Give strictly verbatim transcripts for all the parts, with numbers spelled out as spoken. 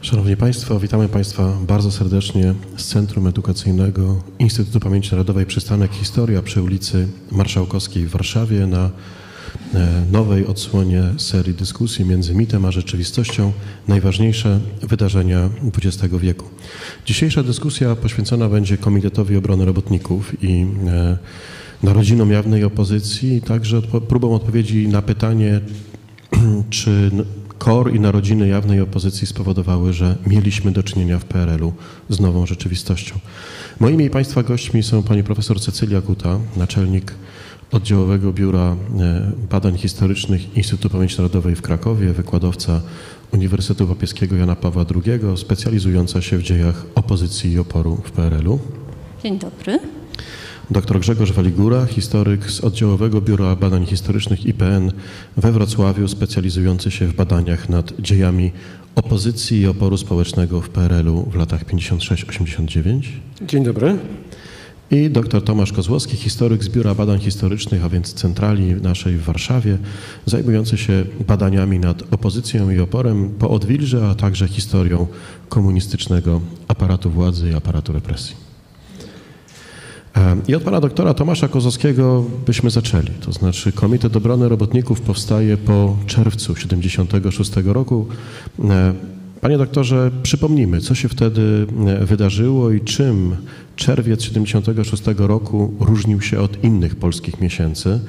Szanowni Państwo, witamy Państwa bardzo serdecznie z Centrum Edukacyjnego Instytutu Pamięci Narodowej Przystanek Historia przy ulicy Marszałkowskiej w Warszawie na nowej odsłonie serii dyskusji między mitem a rzeczywistością najważniejsze wydarzenia dwudziestego wieku. Dzisiejsza dyskusja poświęcona będzie Komitetowi Obrony Robotników i narodzinom jawnej opozycji, także próbą odpowiedzi na pytanie, czy KOR i narodziny jawnej opozycji spowodowały, że mieliśmy do czynienia w P R L-u z nową rzeczywistością. Moimi i Państwa gośćmi są pani profesor Cecylia Kuta, naczelnik Oddziałowego Biura Badań Historycznych Instytutu Pamięci Narodowej w Krakowie, wykładowca Uniwersytetu Papieskiego Jana Pawła drugiego, specjalizująca się w dziejach opozycji i oporu w P R L-u. Dzień dobry. Doktor Grzegorz Waligóra, historyk z Oddziałowego Biura Badań Historycznych I P N we Wrocławiu, specjalizujący się w badaniach nad dziejami opozycji i oporu społecznego w P R L-u w latach pięćdziesiąt sześć osiemdziesiąt dziewięć. Dzień dobry. I dr Tomasz Kozłowski, historyk z Biura Badań Historycznych, a więc centrali naszej w Warszawie, zajmujący się badaniami nad opozycją i oporem po odwilży, a także historią komunistycznego aparatu władzy i aparatu represji. I od pana doktora Tomasza Kozłowskiego byśmy zaczęli, to znaczy Komitet Obrony Robotników powstaje po czerwcu tysiąc dziewięćset siedemdziesiątego szóstego roku. Panie doktorze, przypomnijmy, co się wtedy wydarzyło i czym czerwiec tysiąc dziewięćset siedemdziesiątego szóstego roku różnił się od innych polskich miesięcy.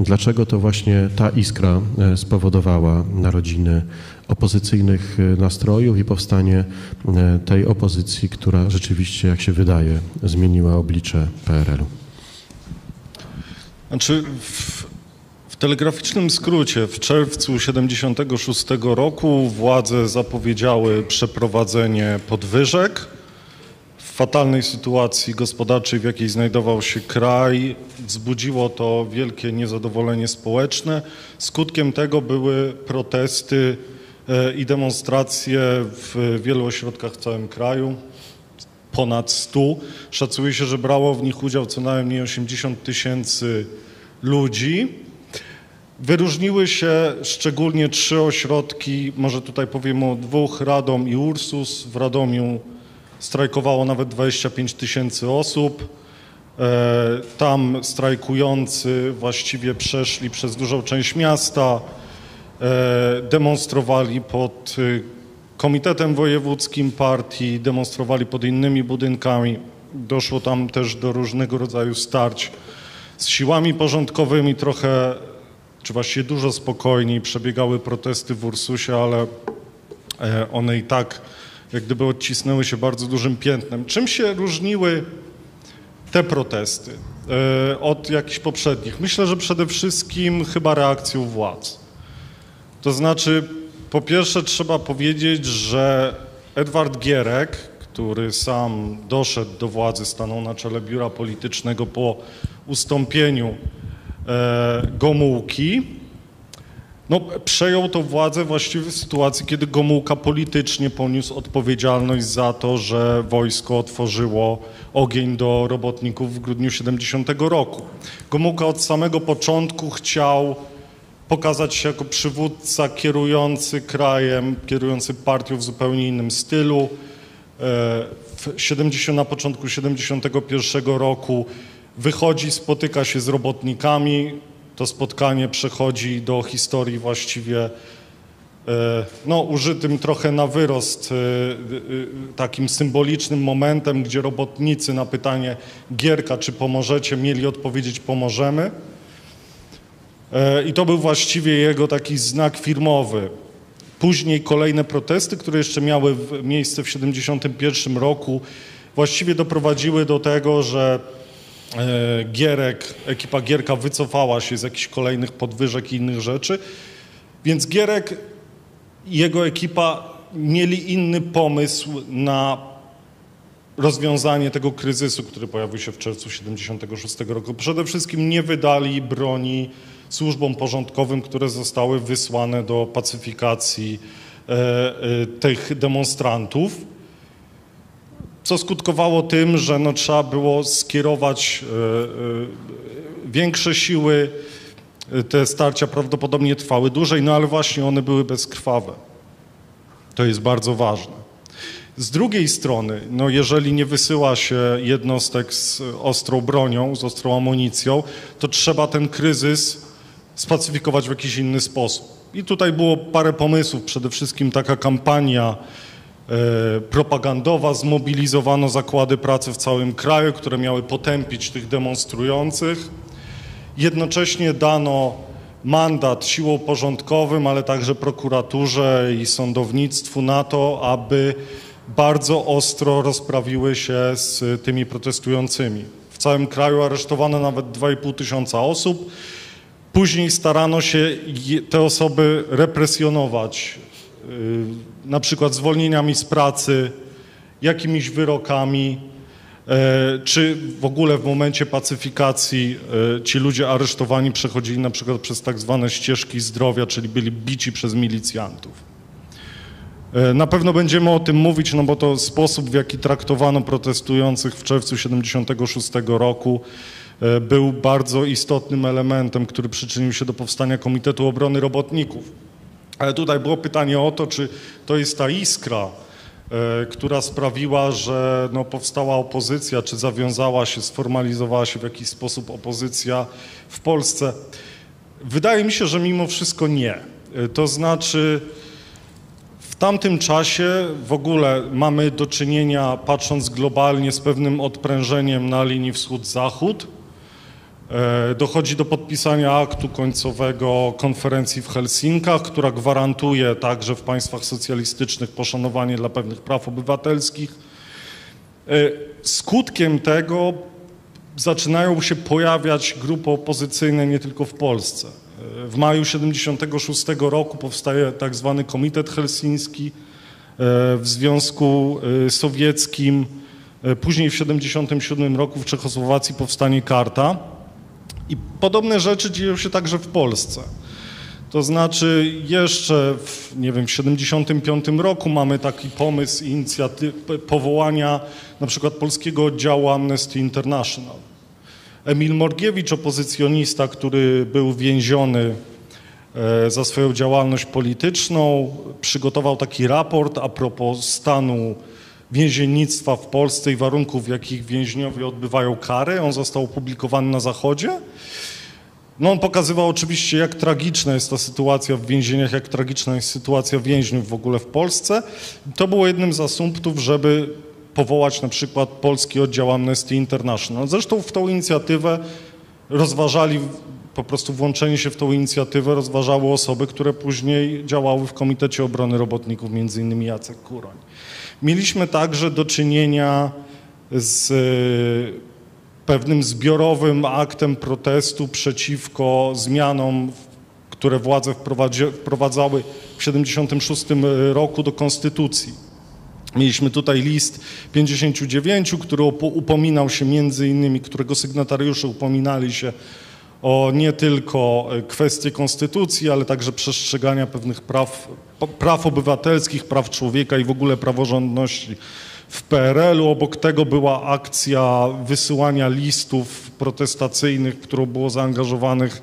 Dlaczego to właśnie ta iskra spowodowała narodziny opozycyjnych nastrojów i powstanie tej opozycji, która rzeczywiście, jak się wydaje, zmieniła oblicze P R L-u? Znaczy... W telegraficznym skrócie w czerwcu tysiąc dziewięćset siedemdziesiątego szóstego roku władze zapowiedziały przeprowadzenie podwyżek. W fatalnej sytuacji gospodarczej, w jakiej znajdował się kraj, wzbudziło to wielkie niezadowolenie społeczne. Skutkiem tego były protesty i demonstracje w wielu ośrodkach w całym kraju. Ponad stu. Szacuje się, że brało w nich udział co najmniej osiemdziesiąt tysięcy ludzi. Wyróżniły się szczególnie trzy ośrodki, może tutaj powiem o dwóch, Radom i Ursus. W Radomiu strajkowało nawet dwadzieścia pięć tysięcy osób. Tam strajkujący właściwie przeszli przez dużą część miasta, demonstrowali pod Komitetem Wojewódzkim Partii, demonstrowali pod innymi budynkami. Doszło tam też do różnego rodzaju starć z siłami porządkowymi, trochę... czy właściwie dużo spokojniej przebiegały protesty w Ursusie, ale one i tak jak gdyby odcisnęły się bardzo dużym piętnem. Czym się różniły te protesty od jakichś poprzednich? Myślę, że przede wszystkim chyba reakcją władz. To znaczy, po pierwsze trzeba powiedzieć, że Edward Gierek, który sam doszedł do władzy, stanął na czele biura politycznego po ustąpieniu Gomułki, no, przejął tą władzę właściwie w sytuacji, kiedy Gomułka politycznie poniósł odpowiedzialność za to, że wojsko otworzyło ogień do robotników w grudniu tysiąc dziewięćset siedemdziesiątego roku. Gomułka od samego początku chciał pokazać się jako przywódca kierujący krajem, kierujący partią w zupełnie innym stylu. W siedemdziesiątym, na początku tysiąc dziewięćset siedemdziesiątego pierwszego roku wychodzi, spotyka się z robotnikami, to spotkanie przechodzi do historii właściwie no, użytym trochę na wyrost, takim symbolicznym momentem, gdzie robotnicy na pytanie Gierka, czy pomożecie, mieli odpowiedzieć pomożemy. I to był właściwie jego taki znak firmowy. Później kolejne protesty, które jeszcze miały miejsce w tysiąc dziewięćset siedemdziesiątym pierwszym roku, właściwie doprowadziły do tego, że Gierek, ekipa Gierka wycofała się z jakichś kolejnych podwyżek i innych rzeczy, więc Gierek i jego ekipa mieli inny pomysł na rozwiązanie tego kryzysu, który pojawił się w czerwcu tysiąc dziewięćset siedemdziesiątego szóstego roku. Przede wszystkim nie wydali broni służbom porządkowym, które zostały wysłane do pacyfikacji e, e, tych demonstrantów. co skutkowało tym, że no, trzeba było skierować y, y, większe siły. Te starcia prawdopodobnie trwały dłużej, no ale właśnie one były bezkrwawe. To jest bardzo ważne. Z drugiej strony, no jeżeli nie wysyła się jednostek z ostrą bronią, z ostrą amunicją, to trzeba ten kryzys spacyfikować w jakiś inny sposób. I tutaj było parę pomysłów, przede wszystkim taka kampania e, propagandowa, zmobilizowano zakłady pracy w całym kraju, które miały potępić tych demonstrujących. Jednocześnie dano mandat siłom porządkowym, ale także prokuraturze i sądownictwu na to, aby bardzo ostro rozprawiły się z tymi protestującymi. W całym kraju aresztowano nawet dwa i pół tysiąca osób. Później starano się te osoby represjonować, na przykład zwolnieniami z pracy, jakimiś wyrokami. Czy w ogóle w momencie pacyfikacji ci ludzie aresztowani przechodzili na przykład przez tak zwane ścieżki zdrowia, czyli byli bici przez milicjantów. Na pewno będziemy o tym mówić, no bo to sposób, w jaki traktowano protestujących w czerwcu tysiąc dziewięćset siedemdziesiątego szóstego roku był bardzo istotnym elementem, który przyczynił się do powstania Komitetu Obrony Robotników. Ale tutaj było pytanie o to, czy to jest ta iskra, która sprawiła, że no, powstała opozycja, czy zawiązała się, sformalizowała się w jakiś sposób opozycja w Polsce. Wydaje mi się, że mimo wszystko nie. To znaczy w tamtym czasie w ogóle mamy do czynienia, patrząc globalnie, z pewnym odprężeniem na linii wschód-zachód. Dochodzi do podpisania aktu końcowego konferencji w Helsinkach, która gwarantuje także w państwach socjalistycznych poszanowanie dla pewnych praw obywatelskich. Skutkiem tego zaczynają się pojawiać grupy opozycyjne nie tylko w Polsce. W maju tysiąc dziewięćset siedemdziesiątego szóstego roku powstaje tak zwany Komitet Helsiński w Związku Sowieckim. Później w tysiąc dziewięćset siedemdziesiątym siódmym roku w Czechosłowacji powstanie Karta. I podobne rzeczy dzieją się także w Polsce. To znaczy jeszcze w, nie wiem, w tysiąc dziewięćset siedemdziesiątym piątym roku mamy taki pomysł inicjatyw powołania na przykład polskiego oddziału Amnesty International. Emil Morgiewicz, opozycjonista, który był więziony za swoją działalność polityczną, przygotował taki raport a propos stanu więziennictwa w Polsce i warunków, w jakich więźniowie odbywają kary. On został opublikowany na Zachodzie. No on pokazywał oczywiście, jak tragiczna jest ta sytuacja w więzieniach, jak tragiczna jest sytuacja więźniów w ogóle w Polsce. To było jednym z asumptów, żeby powołać na przykład polski oddział Amnesty International. Zresztą w tą inicjatywę rozważali, po prostu włączenie się w tą inicjatywę rozważały osoby, które później działały w Komitecie Obrony Robotników, między innymi Jacek Kuroń. Mieliśmy także do czynienia z pewnym zbiorowym aktem protestu przeciwko zmianom, które władze wprowadzały w tysiąc dziewięćset siedemdziesiątym szóstym roku do konstytucji. Mieliśmy tutaj list pięćdziesiąt dziewięć, który upominał się między innymi, którego sygnatariusze upominali się o nie tylko kwestie konstytucji, ale także przestrzegania pewnych praw, praw obywatelskich, praw człowieka i w ogóle praworządności w P R L u. Obok tego była akcja wysyłania listów protestacyjnych, w którą było zaangażowanych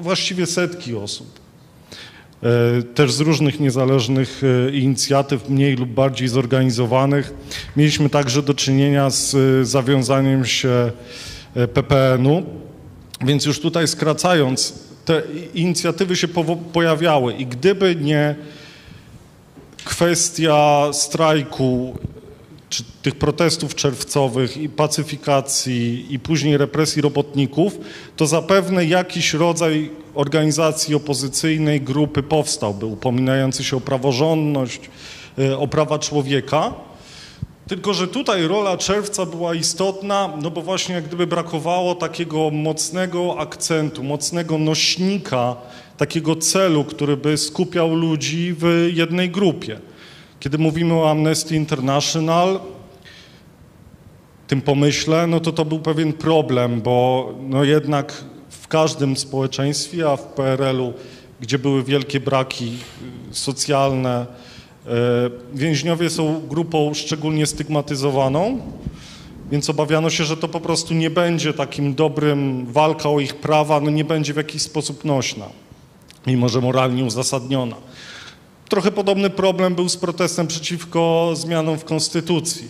właściwie setki osób. Też z różnych niezależnych inicjatyw, mniej lub bardziej zorganizowanych. Mieliśmy także do czynienia z zawiązaniem się P P N u, więc już tutaj skracając, te inicjatywy się pojawiały i gdyby nie kwestia strajku, czy tych protestów czerwcowych i pacyfikacji i później represji robotników, to zapewne jakiś rodzaj organizacji opozycyjnej grupy powstałby, upominający się o praworządność, o prawa człowieka. Tylko że tutaj rola czerwca była istotna, no bo właśnie jak gdyby brakowało takiego mocnego akcentu, mocnego nośnika, takiego celu, który by skupiał ludzi w jednej grupie. Kiedy mówimy o Amnesty International, tym pomyśle, no to to był pewien problem, bo no jednak w każdym społeczeństwie, a w P R L u, gdzie były wielkie braki socjalne, Więźniowie są grupą szczególnie stygmatyzowaną, więc obawiano się, że to po prostu nie będzie takim dobrym, walka o ich prawa no nie będzie w jakiś sposób nośna, mimo że moralnie uzasadniona. Trochę podobny problem był z protestem przeciwko zmianom w konstytucji.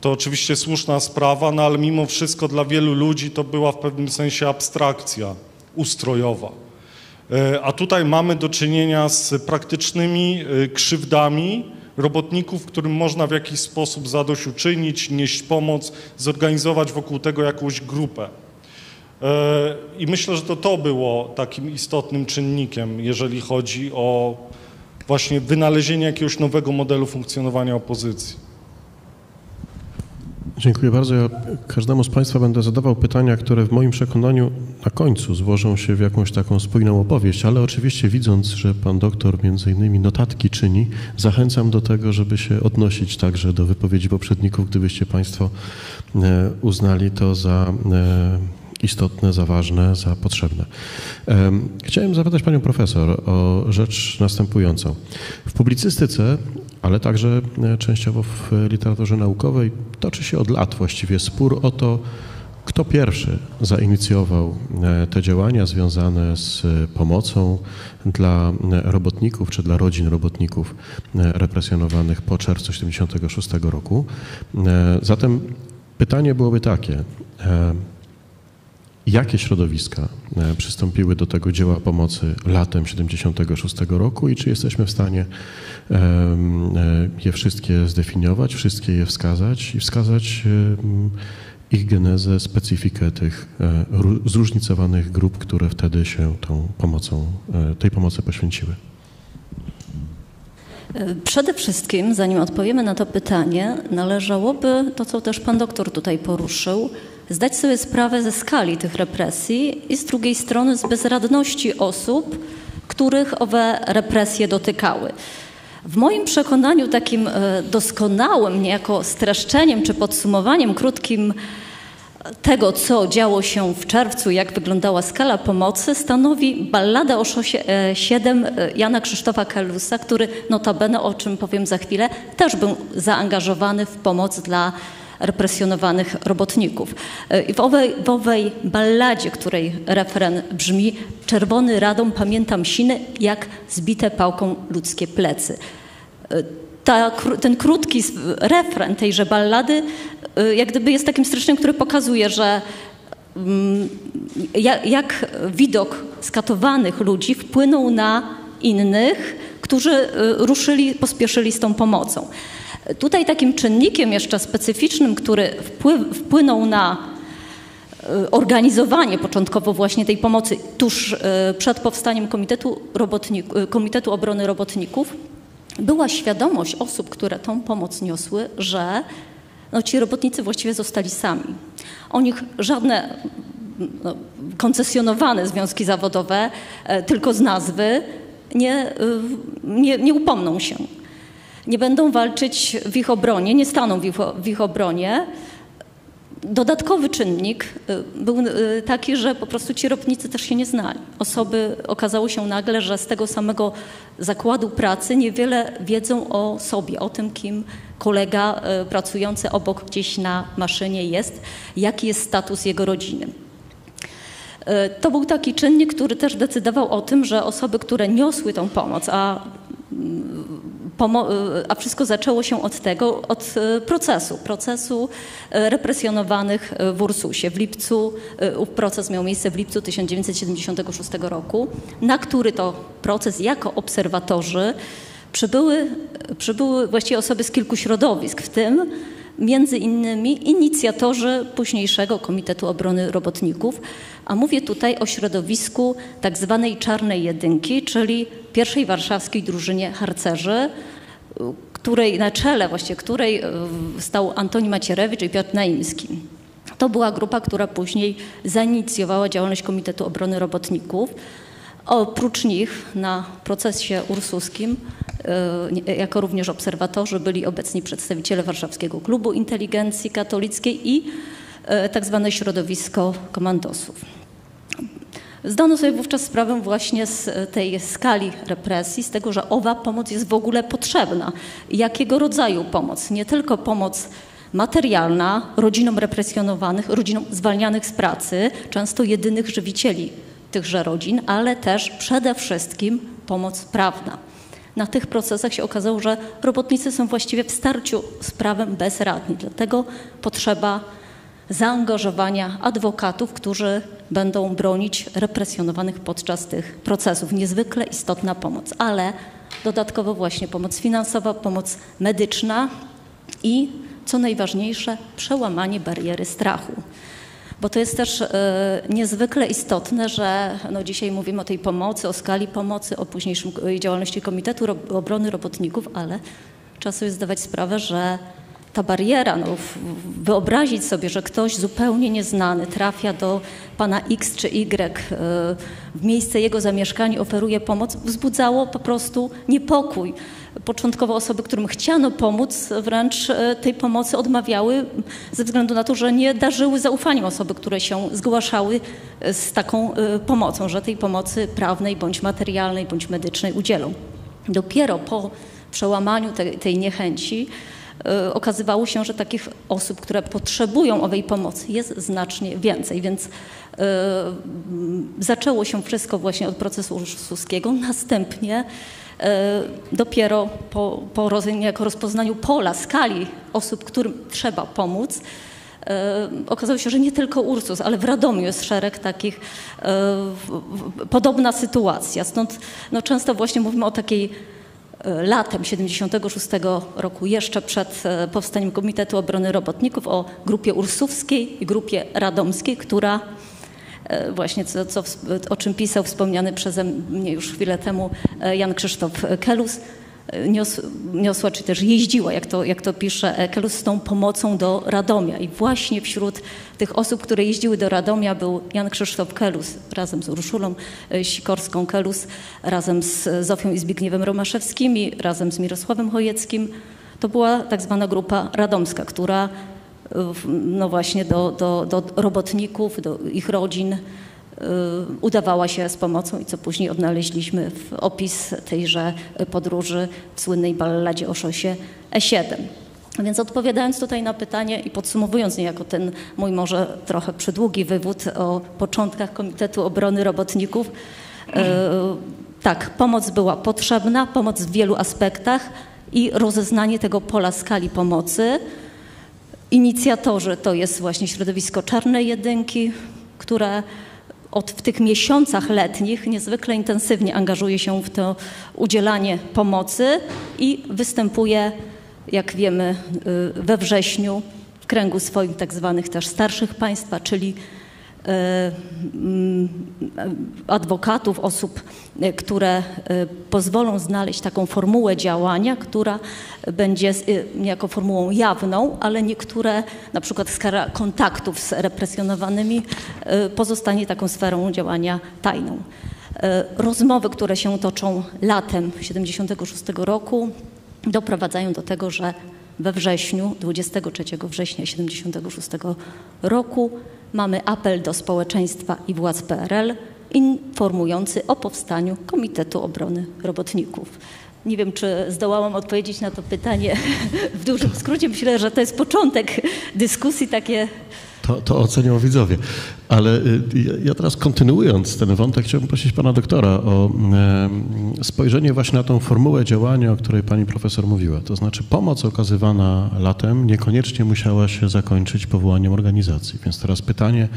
To oczywiście słuszna sprawa, no ale mimo wszystko dla wielu ludzi to była w pewnym sensie abstrakcja ustrojowa. A tutaj mamy do czynienia z praktycznymi krzywdami robotników, którym można w jakiś sposób zadośćuczynić, nieść pomoc, zorganizować wokół tego jakąś grupę. I myślę, że to to było takim istotnym czynnikiem, jeżeli chodzi o właśnie wynalezienie jakiegoś nowego modelu funkcjonowania opozycji. Dziękuję bardzo. Ja każdemu z Państwa będę zadawał pytania, które w moim przekonaniu na końcu złożą się w jakąś taką spójną opowieść, ale oczywiście widząc, że Pan doktor między innymi notatki czyni, zachęcam do tego, żeby się odnosić także do wypowiedzi poprzedników, gdybyście Państwo uznali to za istotne, za ważne, za potrzebne. Chciałem zapytać Panią Profesor o rzecz następującą. W publicystyce, ale także częściowo w literaturze naukowej toczy się od lat właściwie spór o to, kto pierwszy zainicjował te działania związane z pomocą dla robotników czy dla rodzin robotników represjonowanych po czerwcu tysiąc dziewięćset siedemdziesiątego szóstego roku. Zatem pytanie byłoby takie. Jakie środowiska przystąpiły do tego dzieła pomocy latem tysiąc dziewięćset siedemdziesiątego szóstego roku i czy jesteśmy w stanie je wszystkie zdefiniować, wszystkie je wskazać i wskazać ich genezę, specyfikę tych zróżnicowanych grup, które wtedy się tą pomocą, tej pomocy poświęciły? Przede wszystkim, zanim odpowiemy na to pytanie, należałoby, to co też pan doktor tutaj poruszył, zdać sobie sprawę ze skali tych represji i z drugiej strony z bezradności osób, których owe represje dotykały. W moim przekonaniu takim doskonałym niejako streszczeniem czy podsumowaniem krótkim tego, co działo się w czerwcu, jak wyglądała skala pomocy, stanowi ballada o szosie siedem Jana Krzysztofa Kelusa, który notabene, o czym powiem za chwilę, też był zaangażowany w pomoc dla represjonowanych robotników. I w owej, w owej balladzie, której refren brzmi: czerwony Radom, pamiętam siny, jak zbite pałką ludzkie plecy. Ta, ten krótki refren tejże ballady jak gdyby jest takim streszczeniem, który pokazuje, że jak widok skatowanych ludzi wpłynął na innych, którzy ruszyli, pospieszyli z tą pomocą. Tutaj takim czynnikiem jeszcze specyficznym, który wpłynął na organizowanie początkowo właśnie tej pomocy tuż przed powstaniem Komitetu, Robotników, Komitetu Obrony Robotników, była świadomość osób, które tą pomoc niosły, że no, ci robotnicy właściwie zostali sami. O nich żadne no, koncesjonowane związki zawodowe, tylko z nazwy, nie, nie, nie upomną się. Nie będą walczyć w ich obronie, nie staną w ich, w ich obronie. Dodatkowy czynnik był taki, że po prostu ci robotnicy też się nie znali. Osoby, okazało się nagle, że z tego samego zakładu pracy niewiele wiedzą o sobie, o tym, kim kolega pracujący obok gdzieś na maszynie jest, jaki jest status jego rodziny. To był taki czynnik, który też decydował o tym, że osoby, które niosły tą pomoc, a a wszystko zaczęło się od tego, od procesu, procesu represjonowanych w Ursusie. W lipcu, proces miał miejsce w lipcu tysiąc dziewięćset siedemdziesiątego szóstego roku, na który to proces jako obserwatorzy przybyły, przybyły właściwie osoby z kilku środowisk, w tym między innymi inicjatorzy późniejszego Komitetu Obrony Robotników, a mówię tutaj o środowisku tak zwanej Czarnej Jedynki, czyli pierwszej warszawskiej drużynie harcerzy, której, na czele właśnie której stał Antoni Macierewicz i Piotr Naimski. To była grupa, która później zainicjowała działalność Komitetu Obrony Robotników. Oprócz nich na procesie ursuskim, jako również obserwatorzy, byli obecni przedstawiciele Warszawskiego Klubu Inteligencji Katolickiej i tak zwane środowisko komandosów. Zdano sobie wówczas sprawę właśnie z tej skali represji, z tego, że owa pomoc jest w ogóle potrzebna. Jakiego rodzaju pomoc? Nie tylko pomoc materialna rodzinom represjonowanych, rodzinom zwalnianych z pracy, często jedynych żywicieli tychże rodzin, ale też przede wszystkim pomoc prawna. Na tych procesach się okazało, że robotnicy są właściwie w starciu z prawem bezradni. Dlatego potrzeba zaangażowania adwokatów, którzy będą bronić represjonowanych podczas tych procesów. Niezwykle istotna pomoc, ale dodatkowo właśnie pomoc finansowa, pomoc medyczna i co najważniejsze, przełamanie bariery strachu. Bo to jest też y, niezwykle istotne, że no, dzisiaj mówimy o tej pomocy, o skali pomocy, o późniejszym działalności Komitetu Obrony Robotników, ale trzeba sobie zdawać sprawę, że ta bariera, no, wyobrazić sobie, że ktoś zupełnie nieznany trafia do pana X czy Y, w miejsce jego zamieszkania oferuje pomoc, wzbudzało po prostu niepokój. Początkowo osoby, którym chciano pomóc, wręcz tej pomocy odmawiały ze względu na to, że nie darzyły zaufaniem osoby, które się zgłaszały z taką pomocą, że tej pomocy prawnej, bądź materialnej, bądź medycznej udzielą. Dopiero po przełamaniu tej, tej niechęci okazywało się, że takich osób, które potrzebują owej pomocy, jest znacznie więcej, więc yy, zaczęło się wszystko właśnie od procesu ursuskiego, następnie yy, dopiero po, po jako rozpoznaniu pola, skali osób, którym trzeba pomóc, Yy, okazało się, że nie tylko Ursus, ale w Radomiu jest szereg takich, yy, podobna sytuacja. Stąd no, często właśnie mówimy o takiej latem siedemdziesiątego szóstego roku, jeszcze przed powstaniem Komitetu Obrony Robotników, o grupie ursuwskiej i grupie radomskiej, która właśnie, co, co, o czym pisał wspomniany przeze mnie już chwilę temu Jan Krzysztof Kelus, nios, niosła czy też jeździła, jak to, jak to pisze Kelus, z tą pomocą do Radomia. I właśnie wśród tych osób, które jeździły do Radomia, był Jan Krzysztof Kelus razem z Urszulą Sikorską Kelus, razem z Zofią i Zbigniewem Romaszewskimi, razem z Mirosławem Chojeckim. To była tak zwana grupa radomska, która no właśnie do, do, do robotników, do ich rodzin udawała się z pomocą i co później odnaleźliśmy w opis tejże podróży w słynnej balladzie o szosie E siedem. Więc odpowiadając tutaj na pytanie i podsumowując niejako ten mój może trochę przydługi wywód o początkach Komitetu Obrony Robotników, yy, tak, pomoc była potrzebna, pomoc w wielu aspektach i rozeznanie tego pola skali pomocy. Inicjatorzy to jest właśnie środowisko Czarnej Jedynki, które od w tych miesiącach letnich niezwykle intensywnie angażuje się w to udzielanie pomocy i występuje, jak wiemy, we wrześniu w kręgu swoich tak zwanych też starszych państwa, czyli adwokatów, osób, które pozwolą znaleźć taką formułę działania, która będzie niejako formułą jawną, ale niektóre, na przykład skala kontaktów z represjonowanymi, pozostanie taką sferą działania tajną. Rozmowy, które się toczą latem siedemdziesiątego szóstego roku, doprowadzają do tego, że we wrześniu, dwudziestego trzeciego września siedemdziesiątego szóstego roku, mamy apel do społeczeństwa i władz P R L informujący o powstaniu Komitetu Obrony Robotników. Nie wiem, czy zdołałam odpowiedzieć na to pytanie w dużym skrócie. Myślę, że to jest początek dyskusji takie. To, to ocenią widzowie. Ale ja teraz, kontynuując ten wątek, chciałbym prosić pana doktora o spojrzenie właśnie na tą formułę działania, o której pani profesor mówiła. To znaczy pomoc okazywana latem niekoniecznie musiała się zakończyć powołaniem organizacji. Więc teraz pytanie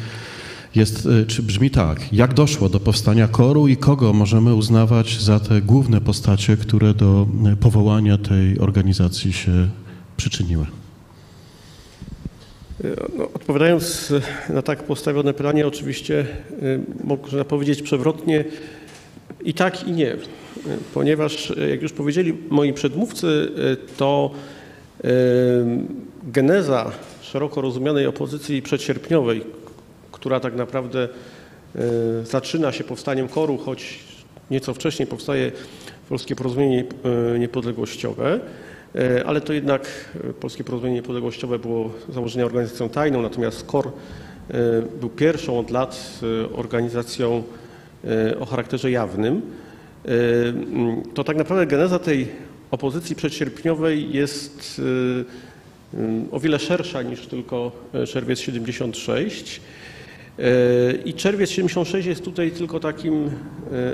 jest, czy brzmi tak, jak doszło do powstania koru i kogo możemy uznawać za te główne postacie, które do powołania tej organizacji się przyczyniły? No, odpowiadając na tak postawione pytanie, oczywiście można powiedzieć przewrotnie i tak, i nie, ponieważ jak już powiedzieli moi przedmówcy, to geneza szeroko rozumianej opozycji przedsierpniowej, która tak naprawdę zaczyna się powstaniem koru, choć nieco wcześniej powstaje Polskie Porozumienie Niepodległościowe, ale to jednak Polskie Porozumienie Niepodległościowe było z założenia organizacją tajną, natomiast KOR był pierwszą od lat organizacją o charakterze jawnym, to tak naprawdę geneza tej opozycji przedsierpniowej jest o wiele szersza niż tylko czerwiec siedemdziesiąt sześć. I czerwiec siedemdziesiąt sześć jest tutaj tylko takim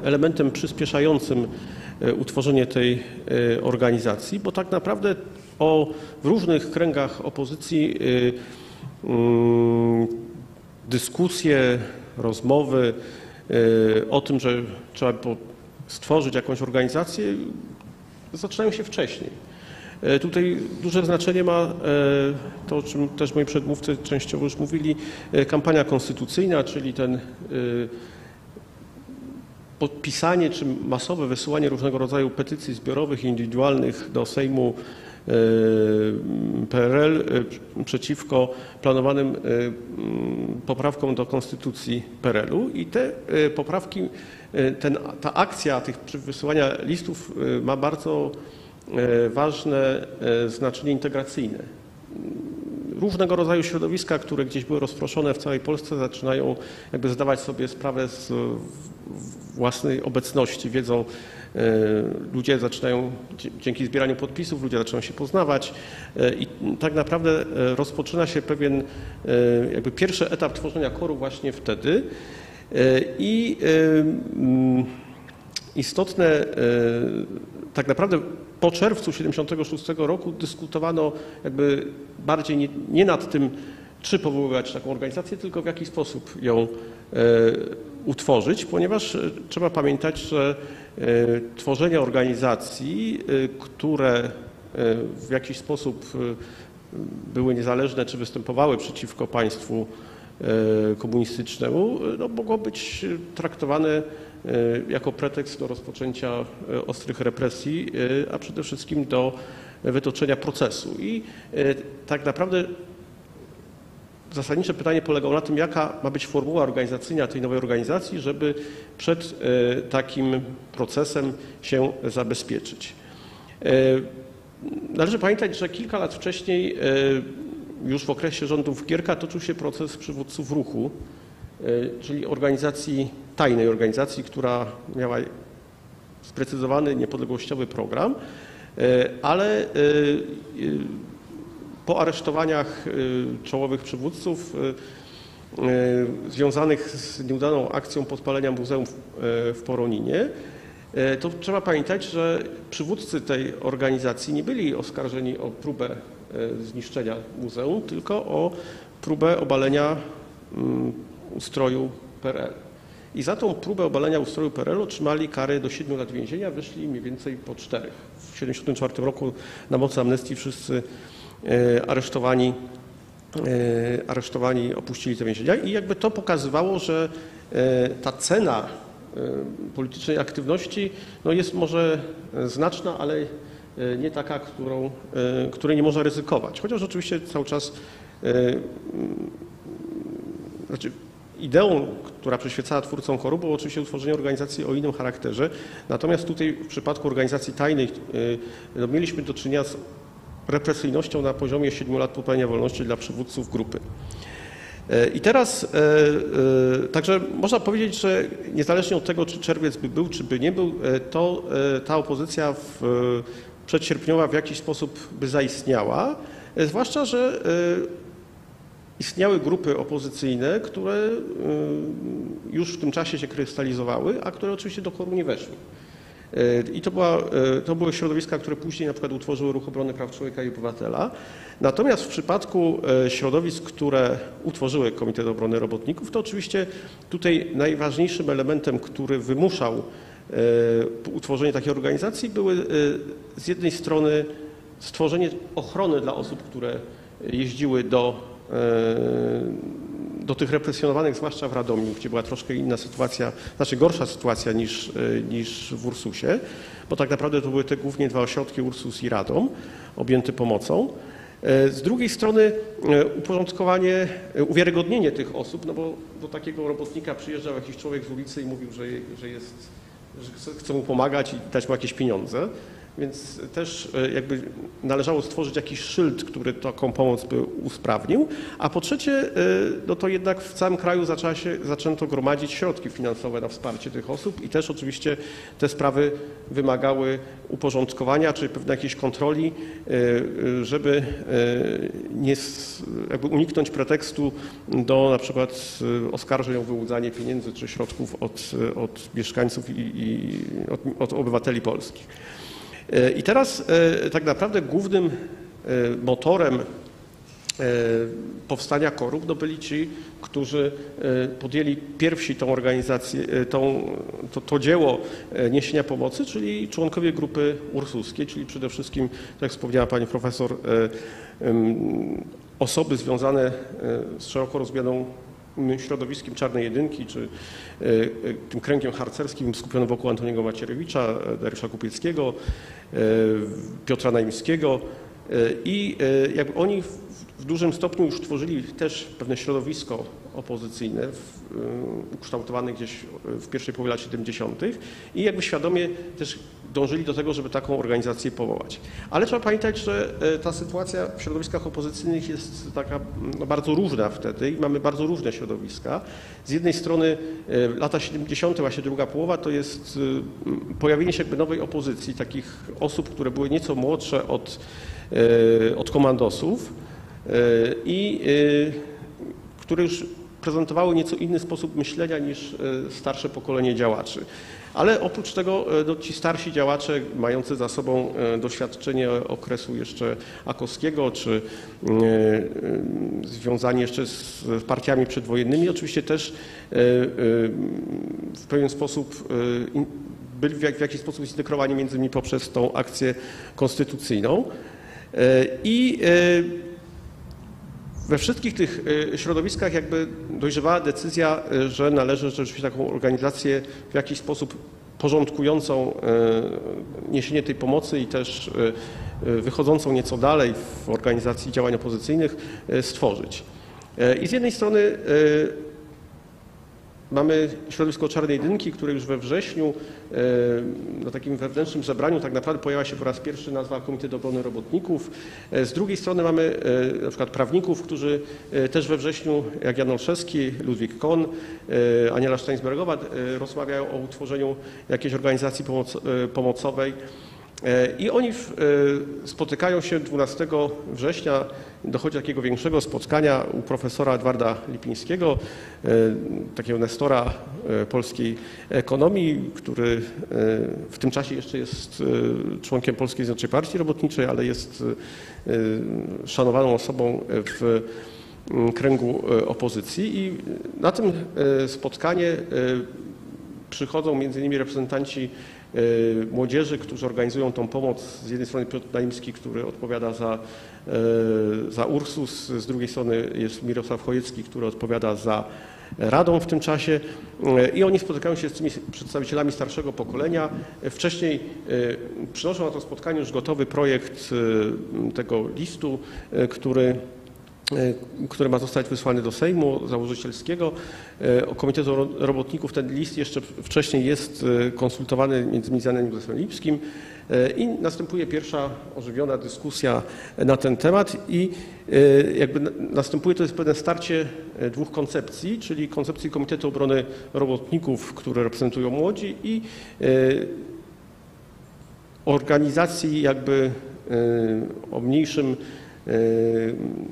elementem przyspieszającym utworzenie tej organizacji, bo tak naprawdę o, w różnych kręgach opozycji dyskusje, rozmowy o tym, że trzeba stworzyć jakąś organizację, zaczynają się wcześniej. Tutaj duże znaczenie ma to, o czym też moi przedmówcy częściowo już mówili, kampania konstytucyjna, czyli ten podpisanie czy masowe wysyłanie różnego rodzaju petycji zbiorowych i indywidualnych do Sejmu P R L przeciwko planowanym poprawkom do konstytucji P R L-u i te poprawki, ten, ta akcja tych wysyłania listów ma bardzo ważne znaczenie integracyjne. Różnego rodzaju środowiska, które gdzieś były rozproszone w całej Polsce, zaczynają jakby zdawać sobie sprawę z własnej obecności, wiedzą, ludzie zaczynają, dzięki zbieraniu podpisów, ludzie zaczynają się poznawać i tak naprawdę rozpoczyna się pewien jakby pierwszy etap tworzenia koru właśnie wtedy i istotne tak naprawdę po czerwcu tysiąc dziewięćset siedemdziesiątego szóstego roku dyskutowano jakby bardziej nie, nie nad tym, czy powoływać taką organizację, tylko w jaki sposób ją utworzyć, ponieważ trzeba pamiętać, że tworzenie organizacji, które w jakiś sposób były niezależne czy występowały przeciwko państwu komunistycznemu, no, mogło być traktowane jako pretekst do rozpoczęcia ostrych represji, a przede wszystkim do wytoczenia procesu. I tak naprawdę zasadnicze pytanie polegało na tym, jaka ma być formuła organizacyjna tej nowej organizacji, żeby przed takim procesem się zabezpieczyć. Należy pamiętać, że kilka lat wcześniej, już w okresie rządów Gierka, toczył się proces przywódców ruchu, czyli organizacji, tajnej organizacji, która miała sprecyzowany niepodległościowy program, ale po aresztowaniach czołowych przywódców związanych z nieudaną akcją podpalenia muzeum w Poroninie, to trzeba pamiętać, że przywódcy tej organizacji nie byli oskarżeni o próbę zniszczenia muzeum, tylko o próbę obalenia ustroju P R L. I za tą próbę obalenia ustroju P R L otrzymali kary do siedmiu lat więzienia, wyszli mniej więcej po czterech. W tysiąc dziewięćset siedemdziesiątym czwartym roku na mocy amnestii wszyscy aresztowani, aresztowani opuścili te więzienia i jakby to pokazywało, że ta cena politycznej aktywności no jest może znaczna, ale nie taka, którą, której nie można ryzykować. Chociaż oczywiście cały czas znaczy ideą, która przyświecała twórcom koru, było oczywiście utworzenie organizacji o innym charakterze. Natomiast tutaj w przypadku organizacji tajnej no mieliśmy do czynienia z represyjnością na poziomie siedmiu lat popełnienia wolności dla przywódców grupy. I teraz, także można powiedzieć, że niezależnie od tego, czy czerwiec by był, czy by nie był, to ta opozycja w, przedsierpniowa w jakiś sposób by zaistniała, zwłaszcza, że istniały grupy opozycyjne, które już w tym czasie się krystalizowały, a które oczywiście do koru nie weszły. I to, była, to były środowiska, które później na przykład utworzyły Ruch Obrony Praw Człowieka i Obywatela. Natomiast w przypadku środowisk, które utworzyły Komitet Obrony Robotników, to oczywiście tutaj najważniejszym elementem, który wymuszał utworzenie takiej organizacji, były z jednej strony stworzenie ochrony dla osób, które jeździły do do tych represjonowanych, zwłaszcza w Radomiu, gdzie była troszkę inna sytuacja, znaczy gorsza sytuacja niż, niż w Ursusie, bo tak naprawdę to były te głównie dwa ośrodki, Ursus i Radom, objęte pomocą. Z drugiej strony uporządkowanie, uwiarygodnienie tych osób, no bo do takiego robotnika przyjeżdżał jakiś człowiek z ulicy i mówił, że, że, jest, że chce mu pomagać i dać mu jakieś pieniądze. Więc też jakby należało stworzyć jakiś szyld, który taką pomoc by usprawnił. A po trzecie, no to jednak w całym kraju zaczęła się, zaczęto gromadzić środki finansowe na wsparcie tych osób i też oczywiście te sprawy wymagały uporządkowania czy pewnej jakiejś kontroli, żeby nie, jakby uniknąć pretekstu do na przykład oskarżeń o wyłudzanie pieniędzy czy środków od, od mieszkańców i, i od, od obywateli polskich. I teraz tak naprawdę głównym motorem powstania KOR-ów no byli ci, którzy podjęli pierwsi tą organizację, tą, to, to dzieło niesienia pomocy, czyli członkowie grupy ursuskiej, czyli przede wszystkim, tak jak wspomniała pani profesor, osoby związane z szeroko rozumianą środowiskiem Czarnej Jedynki, czy tym kręgiem harcerskim skupionym wokół Antoniego Macierewicza, Dariusza Kupieckiego, Piotra Naimskiego i jakby oni w dużym stopniu już tworzyli też pewne środowisko opozycyjne ukształtowane gdzieś w pierwszej połowie lat siedemdziesiątych i jakby świadomie też dążyli do tego, żeby taką organizację powołać. Ale trzeba pamiętać, że ta sytuacja w środowiskach opozycyjnych jest taka bardzo różna wtedy i mamy bardzo różne środowiska. Z jednej strony lata siedemdziesiąte, właśnie druga połowa, to jest pojawienie się jakby nowej opozycji, takich osób, które były nieco młodsze od, od komandosów i które już prezentowały nieco inny sposób myślenia niż starsze pokolenie działaczy. Ale oprócz tego no, ci starsi działacze mający za sobą doświadczenie okresu jeszcze AK-owskiego czy związanie jeszcze z partiami przedwojennymi oczywiście też w pewien sposób byli w jakiś sposób zintegrowani między innymi poprzez tą akcję konstytucyjną. I we wszystkich tych środowiskach jakby dojrzewała decyzja, że należy rzeczywiście taką organizację w jakiś sposób porządkującą niesienie tej pomocy i też wychodzącą nieco dalej w organizacji działań opozycyjnych stworzyć. I z jednej strony mamy środowisko Czarnej Jedynki, które już we wrześniu na takim wewnętrznym zebraniu tak naprawdę pojawia się po raz pierwszy nazwa Komitet Obrony Robotników. Z drugiej strony mamy na przykład prawników, którzy też we wrześniu, jak Jan Olszewski, Ludwik Kohn, Aniela Steinsbergowa, rozmawiają o utworzeniu jakiejś organizacji pomoc pomocowej. I oni spotykają się dwunastego września, dochodzi do takiego większego spotkania u profesora Edwarda Lipińskiego, takiego nestora polskiej ekonomii, który w tym czasie jeszcze jest członkiem Polskiej Zjednoczonej Partii Robotniczej, ale jest szanowaną osobą w kręgu opozycji. I na tym spotkanie przychodzą między innymi reprezentanci młodzieży, którzy organizują tą pomoc. Z jednej strony Piotr Naimski, który odpowiada za, za Ursus, z drugiej strony jest Mirosław Chojecki, który odpowiada za Radą w tym czasie i oni spotykają się z tymi przedstawicielami starszego pokolenia. Wcześniej przynoszą na to spotkanie już gotowy projekt tego listu, który który ma zostać wysłany do Sejmu Założycielskiego Komitetu Robotników. Ten list jeszcze wcześniej jest konsultowany między innymi z Janem Józefem Lipskim i następuje pierwsza ożywiona dyskusja na ten temat i jakby następuje to jest pewne starcie dwóch koncepcji, czyli koncepcji Komitetu Obrony Robotników, które reprezentują młodzi i organizacji jakby o mniejszym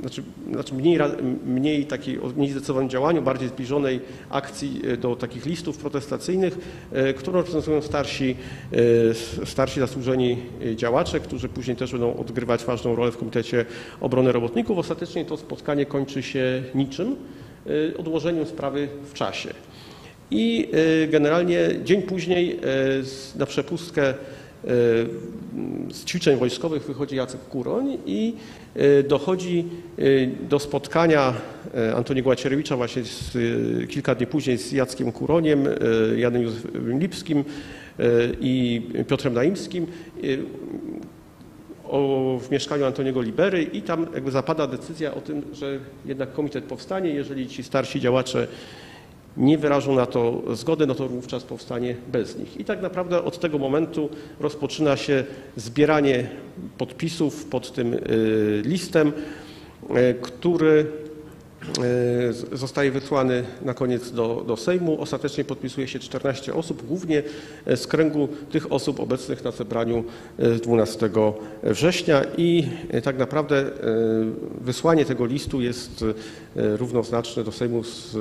Znaczy, znaczy mniej, mniej takiej mniej zdecydowanym działaniu, bardziej zbliżonej akcji do takich listów protestacyjnych, którą reprezentują starsi, starsi zasłużeni działacze, którzy później też będą odgrywać ważną rolę w Komitecie Obrony Robotników. Ostatecznie to spotkanie kończy się niczym, odłożeniem sprawy w czasie. I generalnie dzień później na przepustkę z ćwiczeń wojskowych wychodzi Jacek Kuroń i dochodzi do spotkania Antoniego Macierewicza właśnie z, kilka dni później z Jackiem Kuroniem, Janem Józefem Lipskim i Piotrem Naimskim o, w mieszkaniu Antoniego Libery i tam jakby zapada decyzja o tym, że jednak komitet powstanie, jeżeli ci starsi działacze nie wyrażą na to zgody, no to wówczas powstanie bez nich. I tak naprawdę od tego momentu rozpoczyna się zbieranie podpisów pod tym listem, który zostaje wysłany na koniec do, do Sejmu. Ostatecznie podpisuje się czternaście osób, głównie z kręgu tych osób obecnych na zebraniu dwunastego września i tak naprawdę wysłanie tego listu jest równoznaczne do Sejmu z,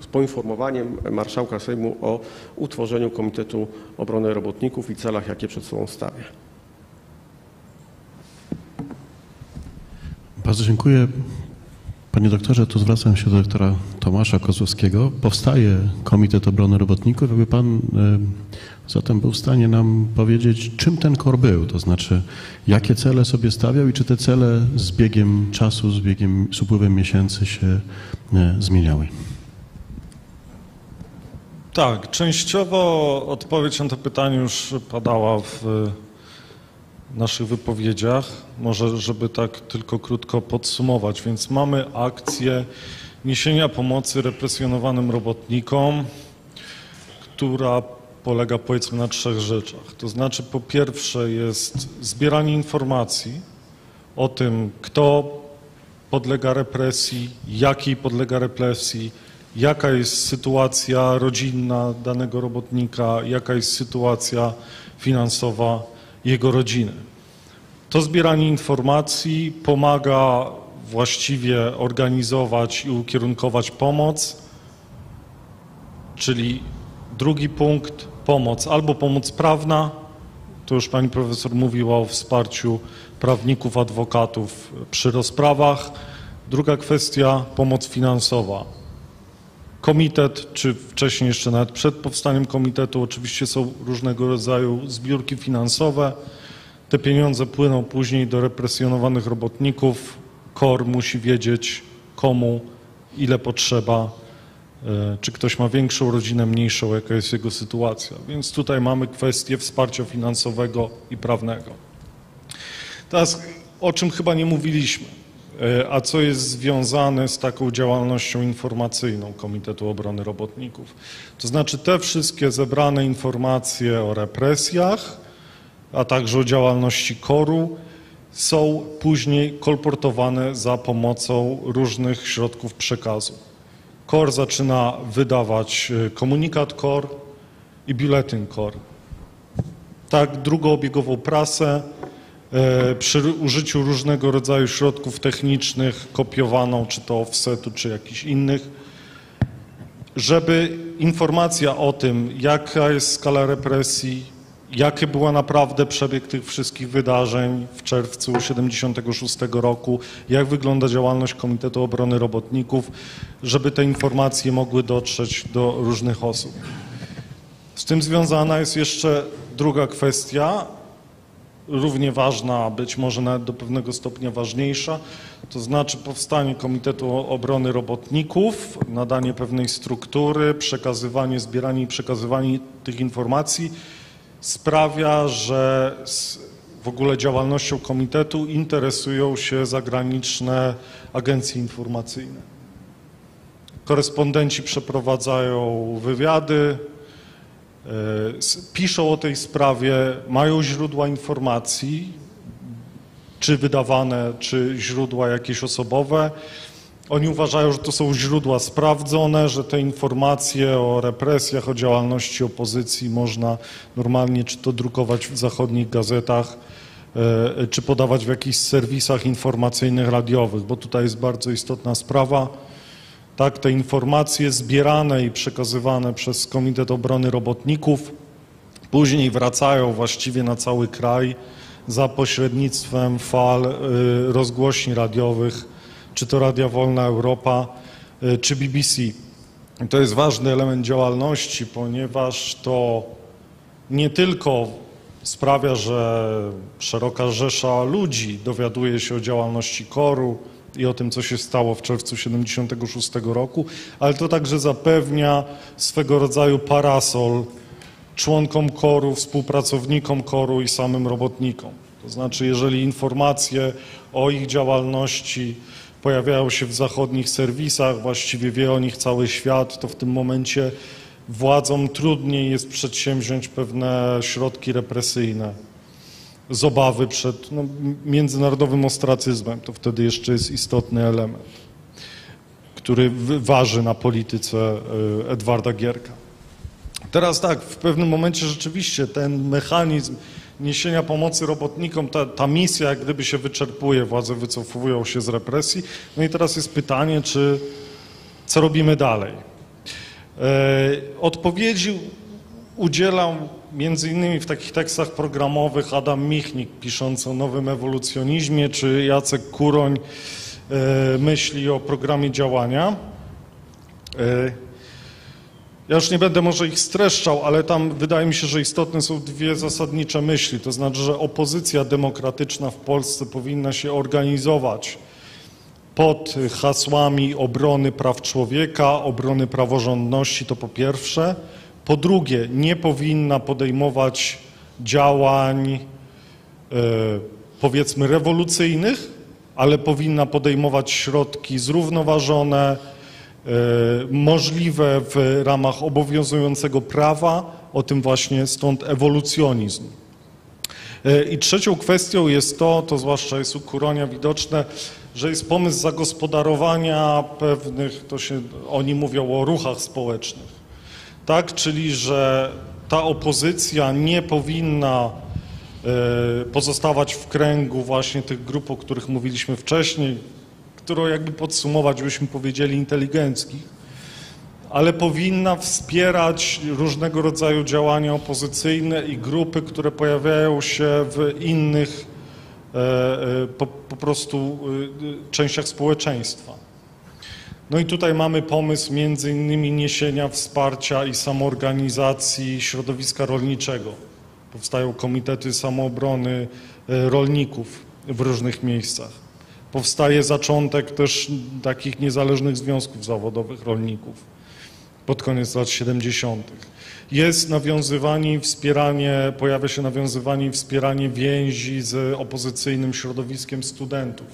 z poinformowaniem marszałka Sejmu o utworzeniu Komitetu Obrony Robotników i celach, jakie przed sobą stawia. Bardzo dziękuję. Panie doktorze, tu zwracam się do doktora Tomasza Kozłowskiego. Powstaje Komitet Obrony Robotników. Jakby pan zatem był w stanie nam powiedzieć, czym ten KOR był, to znaczy jakie cele sobie stawiał i czy te cele z biegiem czasu, z biegiem, z upływem miesięcy się zmieniały? Tak, częściowo odpowiedź na to pytanie już padała w naszych wypowiedziach, może żeby tak tylko krótko podsumować, więc mamy akcję niesienia pomocy represjonowanym robotnikom, która polega powiedzmy na trzech rzeczach. To znaczy po pierwsze jest zbieranie informacji o tym, kto podlega represji, jakiej podlega represji, jaka jest sytuacja rodzinna danego robotnika, jaka jest sytuacja finansowa jego rodziny. To zbieranie informacji pomaga właściwie organizować i ukierunkować pomoc, czyli drugi punkt, pomoc albo pomoc prawna, to już pani profesor mówiła o wsparciu prawników, adwokatów przy rozprawach. Druga kwestia, pomoc finansowa. Komitet, czy wcześniej jeszcze nawet przed powstaniem komitetu, oczywiście są różnego rodzaju zbiórki finansowe. Te pieniądze płyną później do represjonowanych robotników. KOR musi wiedzieć, komu, ile potrzeba, czy ktoś ma większą rodzinę, mniejszą, jaka jest jego sytuacja. Więc tutaj mamy kwestię wsparcia finansowego i prawnego. Teraz, o czym chyba nie mówiliśmy, a co jest związane z taką działalnością informacyjną Komitetu Obrony Robotników. To znaczy te wszystkie zebrane informacje o represjach, a także o działalności KOR-u są później kolportowane za pomocą różnych środków przekazu. KOR zaczyna wydawać komunikat KOR i biuletyn KOR. Tak, drugoobiegową prasę, przy użyciu różnego rodzaju środków technicznych, kopiowaną, czy to offsetu, czy jakichś innych, żeby informacja o tym, jaka jest skala represji, jaki był naprawdę przebieg tych wszystkich wydarzeń w czerwcu tysiąc dziewięćset siedemdziesiątego szóstego roku, jak wygląda działalność Komitetu Obrony Robotników, żeby te informacje mogły dotrzeć do różnych osób. Z tym związana jest jeszcze druga kwestia, równie ważna, być może nawet do pewnego stopnia ważniejsza, to znaczy powstanie Komitetu Obrony Robotników, nadanie pewnej struktury, przekazywanie, zbieranie i przekazywanie tych informacji sprawia, że z w ogóle działalnością Komitetu interesują się zagraniczne agencje informacyjne. Korespondenci przeprowadzają wywiady, piszą o tej sprawie, mają źródła informacji, czy wydawane, czy źródła jakieś osobowe. Oni uważają, że to są źródła sprawdzone, że te informacje o represjach, o działalności opozycji można normalnie czy to drukować w zachodnich gazetach, czy podawać w jakichś serwisach informacyjnych radiowych, bo tutaj jest bardzo istotna sprawa. Tak, te informacje zbierane i przekazywane przez Komitet Obrony Robotników później wracają właściwie na cały kraj za pośrednictwem fal rozgłośni radiowych, czy to Radia Wolna Europa, czy B B C. To jest ważny element działalności, ponieważ to nie tylko sprawia, że szeroka rzesza ludzi dowiaduje się o działalności KOR-u, i o tym, co się stało w czerwcu tysiąc dziewięćset siedemdziesiątego szóstego roku, ale to także zapewnia swego rodzaju parasol członkom KOR-u, współpracownikom KOR-u i samym robotnikom. To znaczy, jeżeli informacje o ich działalności pojawiają się w zachodnich serwisach, właściwie wie o nich cały świat, to w tym momencie władzom trudniej jest przedsięwziąć pewne środki represyjne z obawy przed no, międzynarodowym ostracyzmem. To wtedy jeszcze jest istotny element, który waży na polityce Edwarda Gierka. Teraz tak, w pewnym momencie rzeczywiście ten mechanizm niesienia pomocy robotnikom, ta, ta misja jak gdyby się wyczerpuje, władze wycofują się z represji. No i teraz jest pytanie, czy co robimy dalej? E, odpowiedzi udzielam między innymi w takich tekstach programowych Adam Michnik, pisząc o nowym ewolucjonizmie, czy Jacek Kuroń e, myśli o programie działania. E, Ja już nie będę może ich streszczał, ale tam wydaje mi się, że istotne są dwie zasadnicze myśli. To znaczy, że opozycja demokratyczna w Polsce powinna się organizować pod hasłami obrony praw człowieka, obrony praworządności, to po pierwsze. Po drugie, nie powinna podejmować działań, powiedzmy, rewolucyjnych, ale powinna podejmować środki zrównoważone, możliwe w ramach obowiązującego prawa, o tym właśnie stąd ewolucjonizm. I trzecią kwestią jest to, to zwłaszcza jest u Kuronia widoczne, że jest pomysł zagospodarowania pewnych, to się, oni mówią o ruchach społecznych, tak, czyli że ta opozycja nie powinna pozostawać w kręgu właśnie tych grup, o których mówiliśmy wcześniej, którą jakby podsumować, byśmy powiedzieli, inteligenckich, ale powinna wspierać różnego rodzaju działania opozycyjne i grupy, które pojawiają się w innych po, po prostu częściach społeczeństwa. No i tutaj mamy pomysł między innymi niesienia wsparcia i samoorganizacji środowiska rolniczego. Powstają komitety samoobrony rolników w różnych miejscach. Powstaje zaczątek też takich niezależnych związków zawodowych rolników pod koniec lat siedemdziesiątych. Jest nawiązywanie i wspieranie, pojawia się nawiązywanie i wspieranie więzi z opozycyjnym środowiskiem studentów.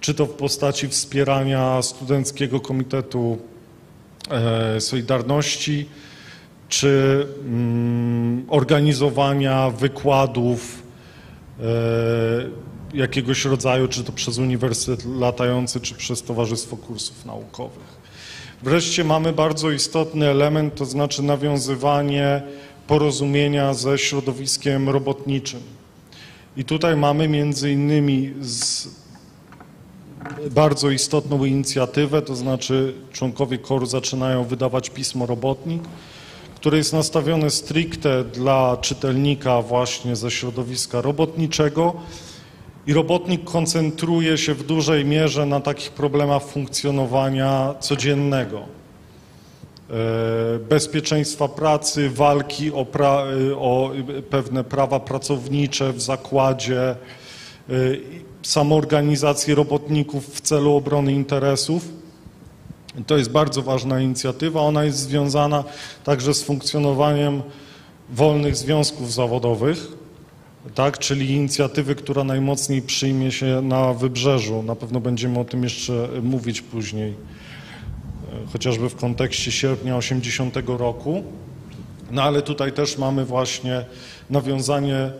Czy to w postaci wspierania Studenckiego Komitetu Solidarności, czy organizowania wykładów jakiegoś rodzaju, czy to przez Uniwersytet Latający, czy przez Towarzystwo Kursów Naukowych. Wreszcie mamy bardzo istotny element, to znaczy nawiązywanie porozumienia ze środowiskiem robotniczym. I tutaj mamy między innymi z bardzo istotną inicjatywę, to znaczy członkowie KOR-u zaczynają wydawać pismo Robotnik, które jest nastawione stricte dla czytelnika właśnie ze środowiska robotniczego, i Robotnik koncentruje się w dużej mierze na takich problemach funkcjonowania codziennego. Bezpieczeństwa pracy, walki o, pra o pewne prawa pracownicze w zakładzie, samoorganizację robotników w celu obrony interesów. To jest bardzo ważna inicjatywa. Ona jest związana także z funkcjonowaniem wolnych związków zawodowych. Tak, czyli inicjatywy, która najmocniej przyjmie się na Wybrzeżu. Na pewno będziemy o tym jeszcze mówić później, chociażby w kontekście sierpnia osiemdziesiątego roku. No ale tutaj też mamy właśnie nawiązanie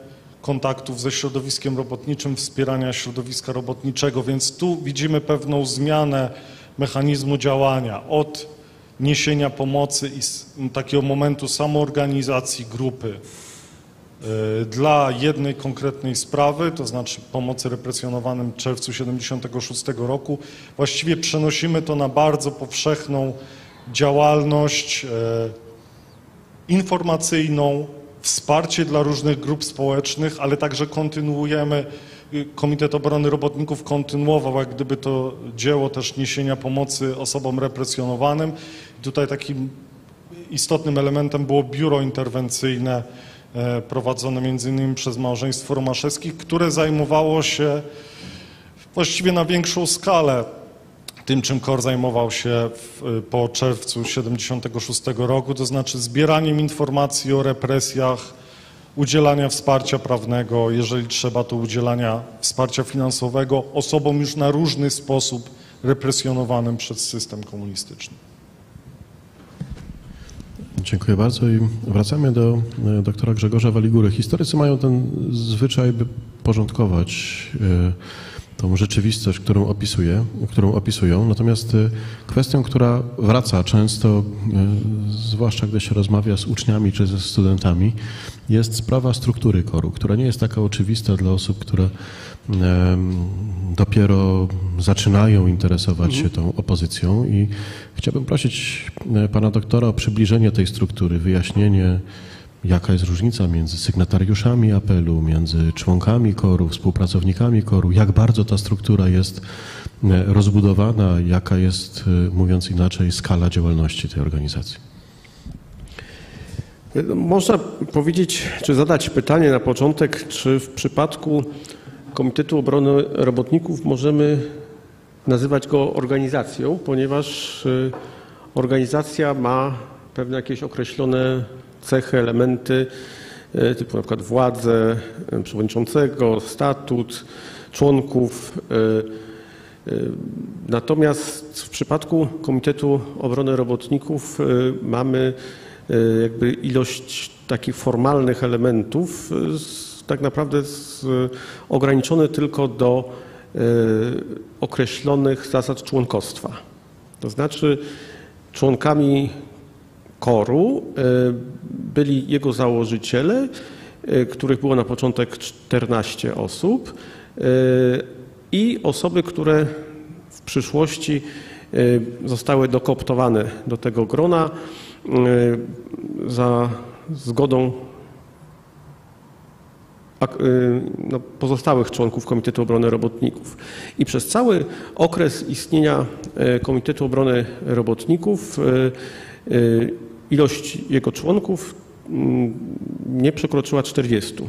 kontaktów ze środowiskiem robotniczym, wspierania środowiska robotniczego, więc tu widzimy pewną zmianę mechanizmu działania od niesienia pomocy i takiego momentu samoorganizacji grupy dla jednej konkretnej sprawy, to znaczy pomocy represjonowanym w czerwcu siedemdziesiątego szóstego roku, właściwie przenosimy to na bardzo powszechną działalność informacyjną, wsparcie dla różnych grup społecznych, ale także kontynuujemy, Komitet Obrony Robotników kontynuował jak gdyby to dzieło też niesienia pomocy osobom represjonowanym. Tutaj takim istotnym elementem było biuro interwencyjne, prowadzone między innymi przez małżeństwo Romaszewskich, które zajmowało się właściwie na większą skalę tym, czym KOR zajmował się w, po czerwcu siedemdziesiątego szóstego roku, to znaczy zbieraniem informacji o represjach, udzielania wsparcia prawnego, jeżeli trzeba, to udzielania wsparcia finansowego osobom już na różny sposób represjonowanym przez system komunistyczny. Dziękuję bardzo i wracamy do doktora Grzegorza Waligóry. Historycy mają ten zwyczaj, by porządkować tą rzeczywistość, którą opisuje, którą opisują. Natomiast kwestią, która wraca często, zwłaszcza gdy się rozmawia z uczniami czy ze studentami, jest sprawa struktury koru, która nie jest taka oczywista dla osób, które dopiero zaczynają interesować się tą opozycją. I chciałbym prosić pana doktora o przybliżenie tej struktury, wyjaśnienie, jaka jest różnica między sygnatariuszami apelu, między członkami koru, współpracownikami koru, jak bardzo ta struktura jest rozbudowana, jaka jest, mówiąc inaczej, skala działalności tej organizacji. Można powiedzieć, czy zadać pytanie na początek, czy w przypadku Komitetu Obrony Robotników możemy nazywać go organizacją, ponieważ organizacja ma pewne jakieś określone cechy, elementy, typu na przykład władzę przewodniczącego, statut, członków. Natomiast w przypadku Komitetu Obrony Robotników mamy jakby ilość takich formalnych elementów, tak naprawdę ograniczone tylko do określonych zasad członkostwa. To znaczy członkami koru byli jego założyciele, których było na początek czternaście osób, i osoby, które w przyszłości zostały dokooptowane do tego grona za zgodą pozostałych członków Komitetu Obrony Robotników. I przez cały okres istnienia Komitetu Obrony Robotników ilość jego członków nie przekroczyła czterdziestu.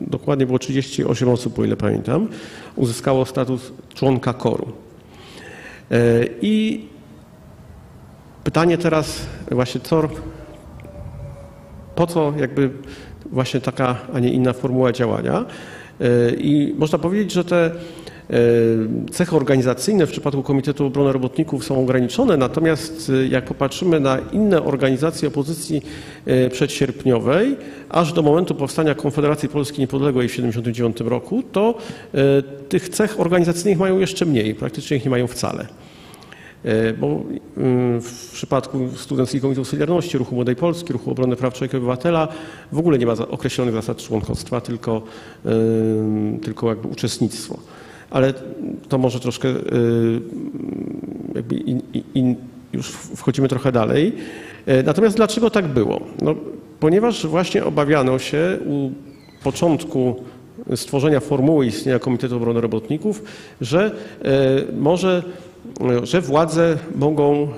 Dokładnie było trzydzieści osiem osób, o ile pamiętam, uzyskało status członka koru. I pytanie teraz właśnie, co, po co jakby właśnie taka, a nie inna formuła działania. I można powiedzieć, że te cechy organizacyjne w przypadku Komitetu Obrony Robotników są ograniczone, natomiast jak popatrzymy na inne organizacje opozycji przedsierpniowej, aż do momentu powstania Konfederacji Polski Niepodległej w tysiąc dziewięćset siedemdziesiątym dziewiątym roku, to tych cech organizacyjnych mają jeszcze mniej, praktycznie ich nie mają wcale. Bo w przypadku Studenckiego Komitetu Solidarności, Ruchu Młodej Polski, Ruchu Obrony Praw Człowieka i Obywatela w ogóle nie ma określonych zasad członkostwa, tylko, tylko jakby uczestnictwo. Ale to może troszkę jakby in, in, już wchodzimy trochę dalej. Natomiast dlaczego tak było? No, ponieważ właśnie obawiano się u początku stworzenia formuły istnienia Komitetu Obrony Robotników, że może że władze mogą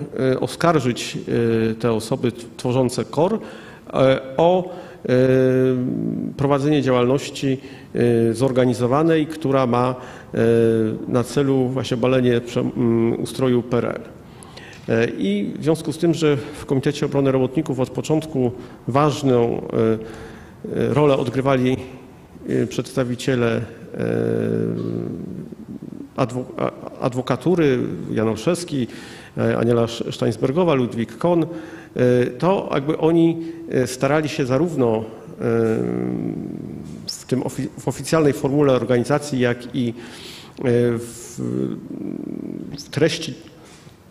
oskarżyć te osoby tworzące KOR o prowadzenie działalności zorganizowanej, która ma na celu właśnie obalenie ustroju P R L. I w związku z tym, że w Komitecie Obrony Robotników od początku ważną rolę odgrywali przedstawiciele adwokatury, Jan Olszewski, Aniela Steinsbergowa, Ludwik Kohn, to jakby oni starali się zarówno w, tym ofi w oficjalnej formule organizacji, jak i w, w treści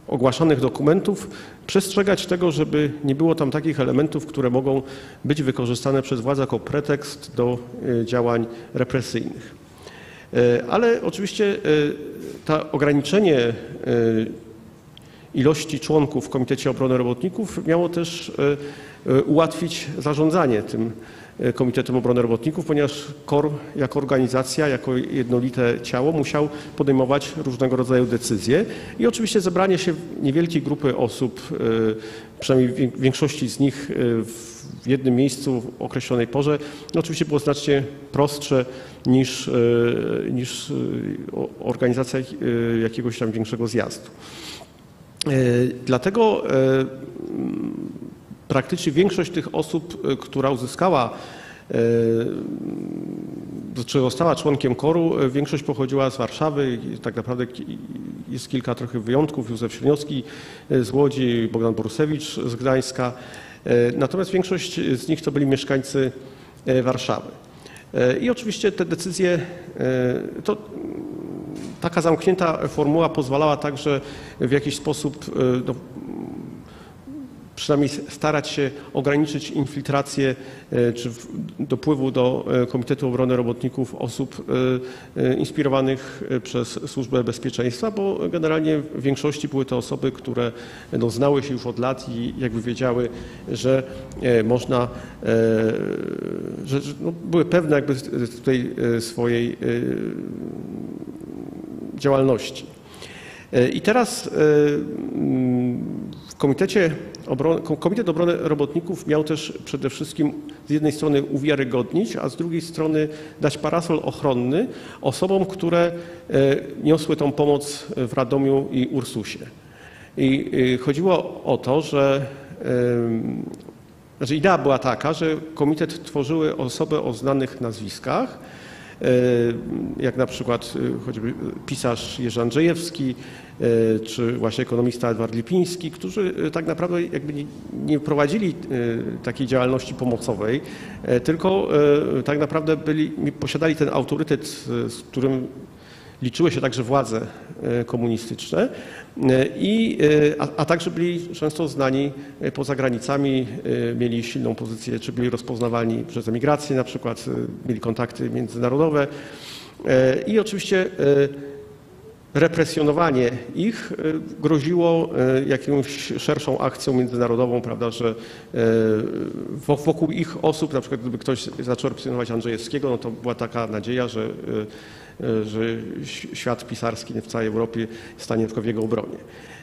ogłaszanych dokumentów przestrzegać tego, żeby nie było tam takich elementów, które mogą być wykorzystane przez władzę jako pretekst do działań represyjnych. Ale oczywiście to ograniczenie ilości członków w Komitecie Obrony Robotników miało też ułatwić zarządzanie tym Komitetem Obrony Robotników, ponieważ KOR jako organizacja, jako jednolite ciało musiał podejmować różnego rodzaju decyzje i oczywiście zebranie się niewielkiej grupy osób, przynajmniej większości z nich w jednym miejscu w określonej porze, no oczywiście było znacznie prostsze niż, niż organizacja jakiegoś tam większego zjazdu. Dlatego praktycznie większość tych osób, która uzyskała, czy została członkiem koru, większość pochodziła z Warszawy, tak naprawdę jest kilka trochę wyjątków. Józef Średniowski z Łodzi, Bogdan Borusewicz z Gdańska. Natomiast większość z nich to byli mieszkańcy Warszawy. I oczywiście te decyzje, to taka zamknięta formuła pozwalała także w jakiś sposób no, przynajmniej starać się ograniczyć infiltrację czy dopływu do Komitetu Obrony Robotników osób inspirowanych przez Służbę Bezpieczeństwa, bo generalnie w większości były to osoby, które no, znały się już od lat i jakby wiedziały, że można, że no, były pewne jakby tutaj swojej działalności. I teraz w komitecie Obrony, Komitet Obrony Robotników miał też przede wszystkim z jednej strony uwiarygodnić, a z drugiej strony dać parasol ochronny osobom, które niosły tą pomoc w Radomiu i Ursusie. I chodziło o to, że, że idea była taka, że komitet tworzyły osoby o znanych nazwiskach, jak na przykład choćby pisarz Jerzy Andrzejewski, czy właśnie ekonomista Edward Lipiński, którzy tak naprawdę jakby nie prowadzili takiej działalności pomocowej, tylko tak naprawdę byli, posiadali ten autorytet, z którym liczyły się także władze komunistyczne, i, a, a także byli często znani poza granicami, mieli silną pozycję, czy byli rozpoznawani przez emigrację na przykład, mieli kontakty międzynarodowe i oczywiście represjonowanie ich groziło jakąś szerszą akcją międzynarodową, prawda, że wokół ich osób, na przykład gdyby ktoś zaczął represjonować Andrzejewskiego, no to była taka nadzieja, że że świat pisarski w całej Europie stanie tylko w jego obronie.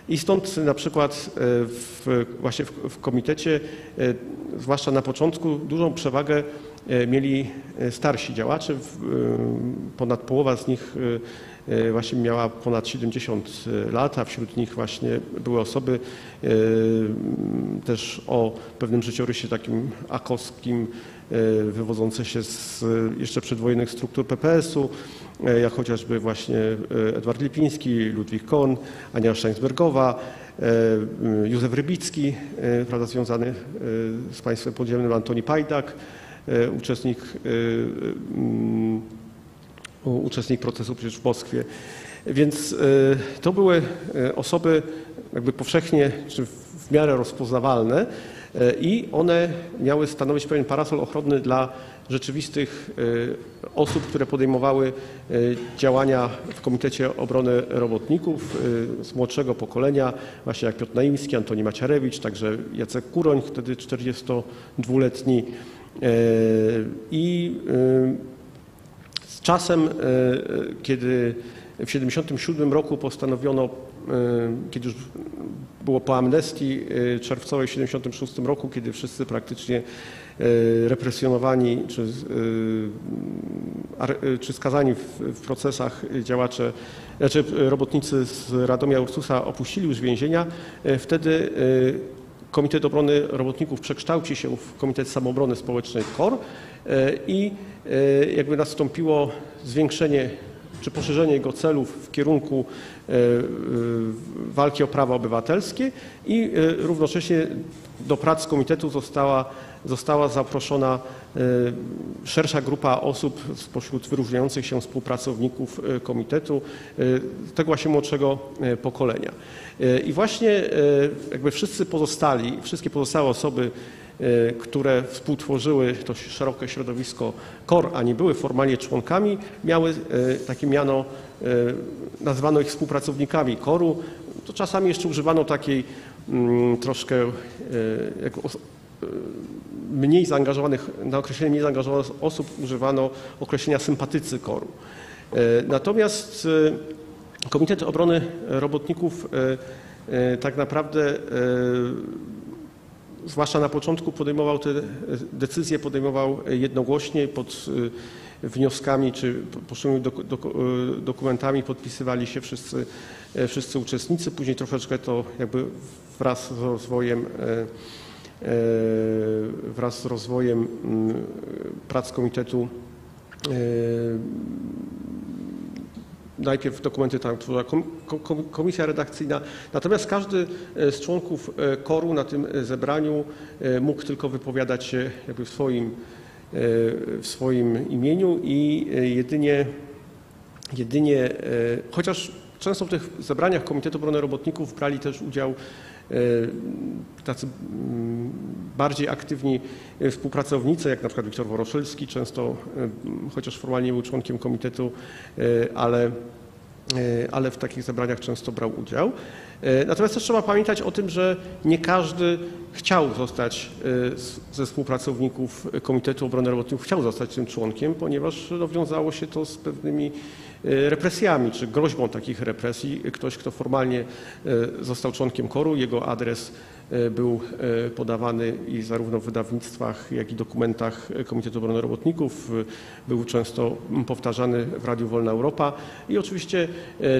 I stąd na przykład w, właśnie w, w komitecie, zwłaszcza na początku, dużą przewagę mieli starsi działacze. Ponad połowa z nich właśnie miała ponad siedemdziesiąt lat, a wśród nich właśnie były osoby też o pewnym życiorysie takim akowskim, wywodzące się z jeszcze przedwojennych struktur P P S-u, jak chociażby właśnie Edward Lipiński, Ludwik Kohn, Aniela Steinsbergowa, Józef Rybicki, prawda, związany z państwem podziemnym, Antoni Pajdak, uczestnik, uczestnik procesu przecież w Moskwie. Więc to były osoby jakby powszechnie czy w miarę rozpoznawalne i one miały stanowić pewien parasol ochronny dla rzeczywistych osób, które podejmowały działania w Komitecie Obrony Robotników z młodszego pokolenia, właśnie jak Piotr Naimski, Antoni Macierewicz, także Jacek Kuroń, wtedy czterdziestodwuletni. I z czasem, kiedy w tysiąc dziewięćset siedemdziesiątym siódmym roku postanowiono, kiedy już było po amnestii czerwcowej w tysiąc dziewięćset siedemdziesiątym szóstym roku, kiedy wszyscy praktycznie represjonowani czy, czy skazani w, w procesach działacze, znaczy robotnicy z Radomia Ursusa opuścili już więzienia, wtedy Komitet Obrony Robotników przekształcił się w Komitet Samoobrony Społecznej KOR i jakby nastąpiło zwiększenie czy poszerzenie jego celów w kierunku walki o prawa obywatelskie i równocześnie do prac komitetu została, została zaproszona szersza grupa osób spośród wyróżniających się współpracowników komitetu, tego właśnie młodszego pokolenia. I właśnie jakby wszyscy pozostali, wszystkie pozostałe osoby, które współtworzyły to szerokie środowisko KOR, a nie były formalnie członkami, miały takie miano, nazwano ich współpracownikami KOR-u. To czasami jeszcze używano takiej troszkę jako mniej zaangażowanych, na określenie mniej zaangażowanych osób używano określenia sympatycy KOR-u. Natomiast Komitet Obrony Robotników tak naprawdę zwłaszcza na początku podejmował te decyzje, podejmował jednogłośnie pod wnioskami czy poszczególnymi dokumentami podpisywali się wszyscy, wszyscy uczestnicy. Później troszeczkę to jakby wraz z rozwojem, wraz z rozwojem prac komitetu najpierw dokumenty tam tworzyła komisja redakcyjna. Natomiast każdy z członków koru na tym zebraniu mógł tylko wypowiadać się jakby w swoim, w swoim imieniu i jedynie, jedynie, chociaż często w tych zebraniach Komitetu Obrony Robotników brali też udział tacy bardziej aktywni współpracownicy, jak na przykład Wiktor Woroszylski, często, chociaż formalnie był członkiem komitetu, ale, ale w takich zebraniach często brał udział. Natomiast też trzeba pamiętać o tym, że nie każdy chciał zostać ze współpracowników Komitetu Obrony Robotników, chciał zostać tym członkiem, ponieważ no, wiązało się to z pewnymi represjami, czy groźbą takich represji. Ktoś, kto formalnie został członkiem koru, jego adres był podawany i zarówno w wydawnictwach, jak i dokumentach Komitetu Obrony Robotników. Był często powtarzany w Radiu Wolna Europa i oczywiście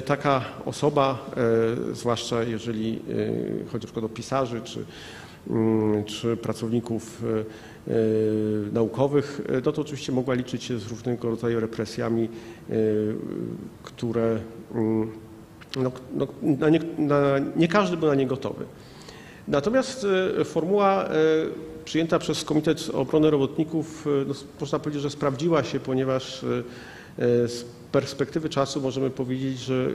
taka osoba, zwłaszcza jeżeli chodzi na przykład o pisarzy, czy czy pracowników naukowych, no to oczywiście mogła liczyć się z różnego rodzaju represjami, które no, no, na nie, na, nie każdy był na nie gotowy. Natomiast formuła przyjęta przez Komitet Obrony Robotników, no, można powiedzieć, że sprawdziła się, ponieważ z perspektywy czasu możemy powiedzieć, że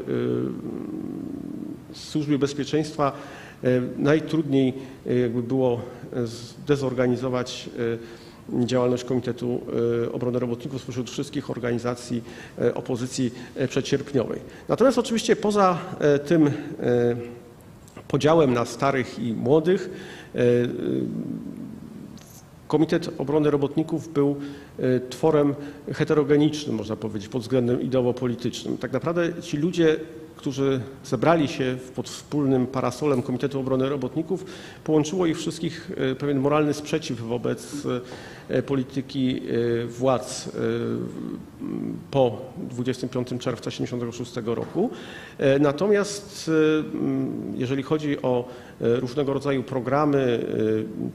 służbie bezpieczeństwa najtrudniej jakby było zdezorganizować działalność Komitetu Obrony Robotników spośród wszystkich organizacji opozycji przedsierpniowej. Natomiast oczywiście poza tym podziałem na starych i młodych Komitet Obrony Robotników był tworem heterogenicznym, można powiedzieć, pod względem ideowo-politycznym. Tak naprawdę ci ludzie, którzy zebrali się pod wspólnym parasolem Komitetu Obrony Robotników, połączyło ich wszystkich pewien moralny sprzeciw wobec polityki władz po dwudziestego piątego czerwca tysiąc dziewięćset siedemdziesiątego szóstego roku. Natomiast jeżeli chodzi o różnego rodzaju programy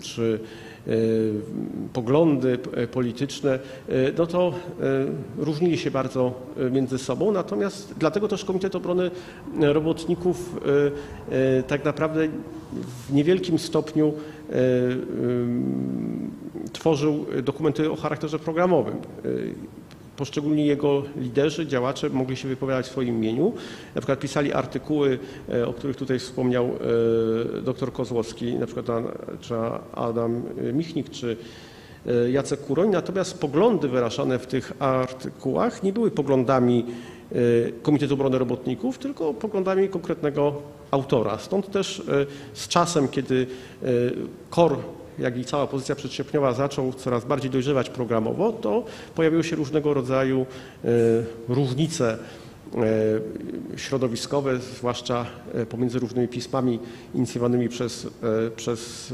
czy poglądy polityczne, no to różnili się bardzo między sobą. Natomiast dlatego też Komitet Obrony Robotników tak naprawdę w niewielkim stopniu tworzył dokumenty o charakterze programowym. Poszczególni jego liderzy, działacze mogli się wypowiadać w swoim imieniu. Na przykład pisali artykuły, o których tutaj wspomniał doktor Kozłowski, na przykład Adam Michnik czy Jacek Kuroń. Natomiast poglądy wyrażane w tych artykułach nie były poglądami Komitetu Obrony Robotników, tylko poglądami konkretnego autora. Stąd też z czasem, kiedy KOR, jak i cała pozycja przedsierpniowa zaczął coraz bardziej dojrzewać programowo, to pojawiły się różnego rodzaju różnice środowiskowe, zwłaszcza pomiędzy różnymi pismami inicjowanymi przez, przez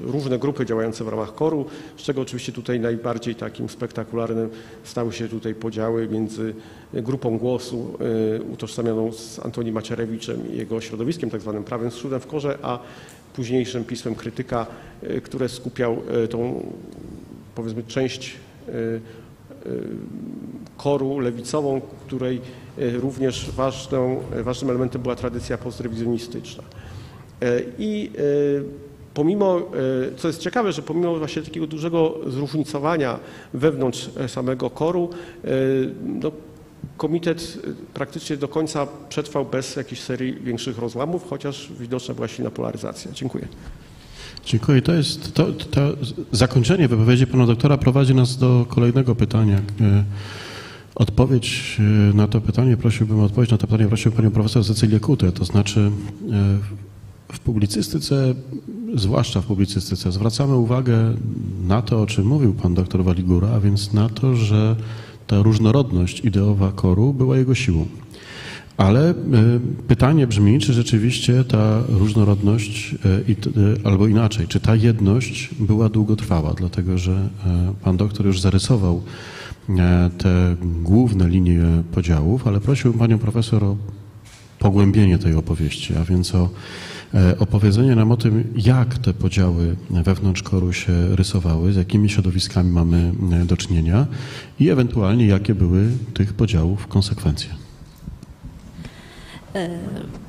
różne grupy działające w ramach koru, z czego oczywiście tutaj najbardziej takim spektakularnym stały się tutaj podziały między grupą Głosu utożsamioną z Antonim Macierewiczem i jego środowiskiem, tak zwanym prawym skrzydłem w korze, a późniejszym pismem Krytyka, które skupiał tą, powiedzmy, część koru lewicową, której również ważną, ważnym elementem była tradycja postrewizjonistyczna. I pomimo, co jest ciekawe, że pomimo właśnie takiego dużego zróżnicowania wewnątrz samego koru, no, Komitet praktycznie do końca przetrwał bez jakichś serii większych rozłamów, chociaż widoczna była silna polaryzacja. Dziękuję. Dziękuję. To jest to, to zakończenie wypowiedzi pana doktora prowadzi nas do kolejnego pytania. Odpowiedź na to pytanie prosiłbym, odpowiedź na to pytanie prosiłbym panią profesor Cecylię Kutę, to znaczy w publicystyce, zwłaszcza w publicystyce, zwracamy uwagę na to, o czym mówił pan doktor Waligóra, a więc na to, że ta różnorodność ideowa koru była jego siłą. Ale pytanie brzmi, czy rzeczywiście ta różnorodność, albo inaczej, czy ta jedność była długotrwała, dlatego że pan doktor już zarysował te główne linie podziałów, ale prosiłbym panią profesor o pogłębienie tej opowieści, a więc o opowiedzenie nam o tym, jak te podziały wewnątrz koru się rysowały, z jakimi środowiskami mamy do czynienia i ewentualnie jakie były tych podziałów konsekwencje.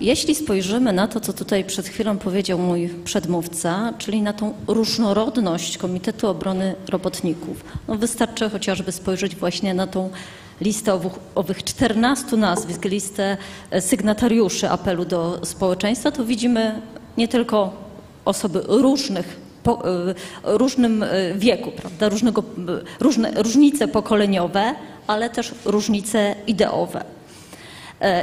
Jeśli spojrzymy na to, co tutaj przed chwilą powiedział mój przedmówca, czyli na tą różnorodność Komitetu Obrony Robotników, no wystarczy chociażby spojrzeć właśnie na tą listę owych, owych czternastu nazwisk, listę sygnatariuszy apelu do społeczeństwa, to widzimy nie tylko osoby różnych, po, różnym wieku, prawda, różnego, różne, różnice pokoleniowe, ale też różnice ideowe.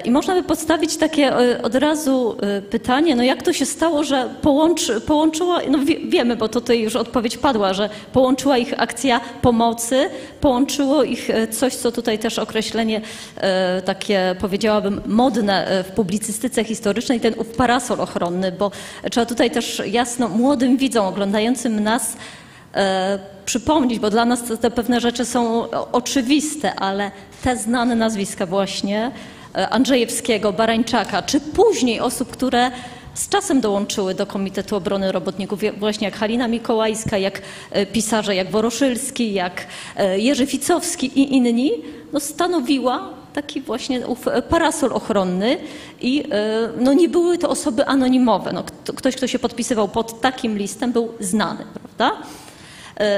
I można by postawić takie od razu pytanie, no jak to się stało, że połączy, połączyła, no wie, wiemy, bo tutaj już odpowiedź padła, że połączyła ich akcja pomocy, połączyło ich coś, co tutaj też określenie takie, powiedziałabym, modne w publicystyce historycznej, ten ów parasol ochronny, bo trzeba tutaj też jasno młodym widzom oglądającym nas przypomnieć, bo dla nas te pewne rzeczy są oczywiste, ale te znane nazwiska właśnie, Andrzejewskiego, Barańczaka, czy później osób, które z czasem dołączyły do Komitetu Obrony Robotników, właśnie jak Halina Mikołajska, jak pisarze, jak Woroszylski, jak Jerzy Ficowski i inni, no stanowiła taki właśnie parasol ochronny i no nie były to osoby anonimowe. No, ktoś, kto się podpisywał pod takim listem, był znany, prawda?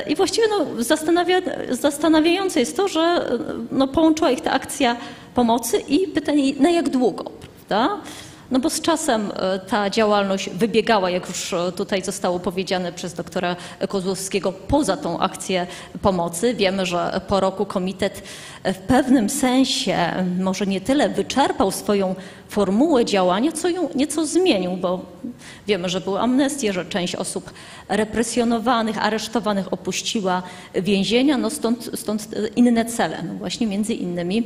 I właściwie no, zastanawia, zastanawiające jest to, że no, połączyła ich ta akcja pomocy i pytanie, na jak długo, prawda? No bo z czasem ta działalność wybiegała, jak już tutaj zostało powiedziane przez doktora Kozłowskiego, poza tą akcję pomocy. Wiemy, że po roku komitet w pewnym sensie może nie tyle wyczerpał swoją formułę działania, co ją nieco zmienił, bo wiemy, że były amnestie, że część osób represjonowanych, aresztowanych opuściła więzienia, no stąd, stąd inne cele, no właśnie między innymi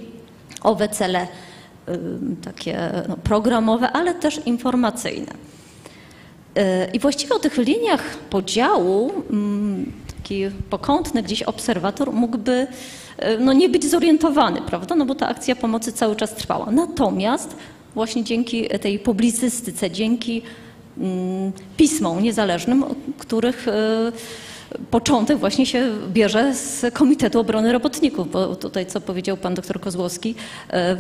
owe cele takie no, programowe, ale też informacyjne. I właściwie o tych liniach podziału taki pokątny gdzieś obserwator mógłby no, nie być zorientowany, prawda? No bo ta akcja pomocy cały czas trwała. Natomiast właśnie dzięki tej publicystyce, dzięki pismom niezależnym, których początek właśnie się bierze z Komitetu Obrony Robotników, bo tutaj, co powiedział pan doktor Kozłowski,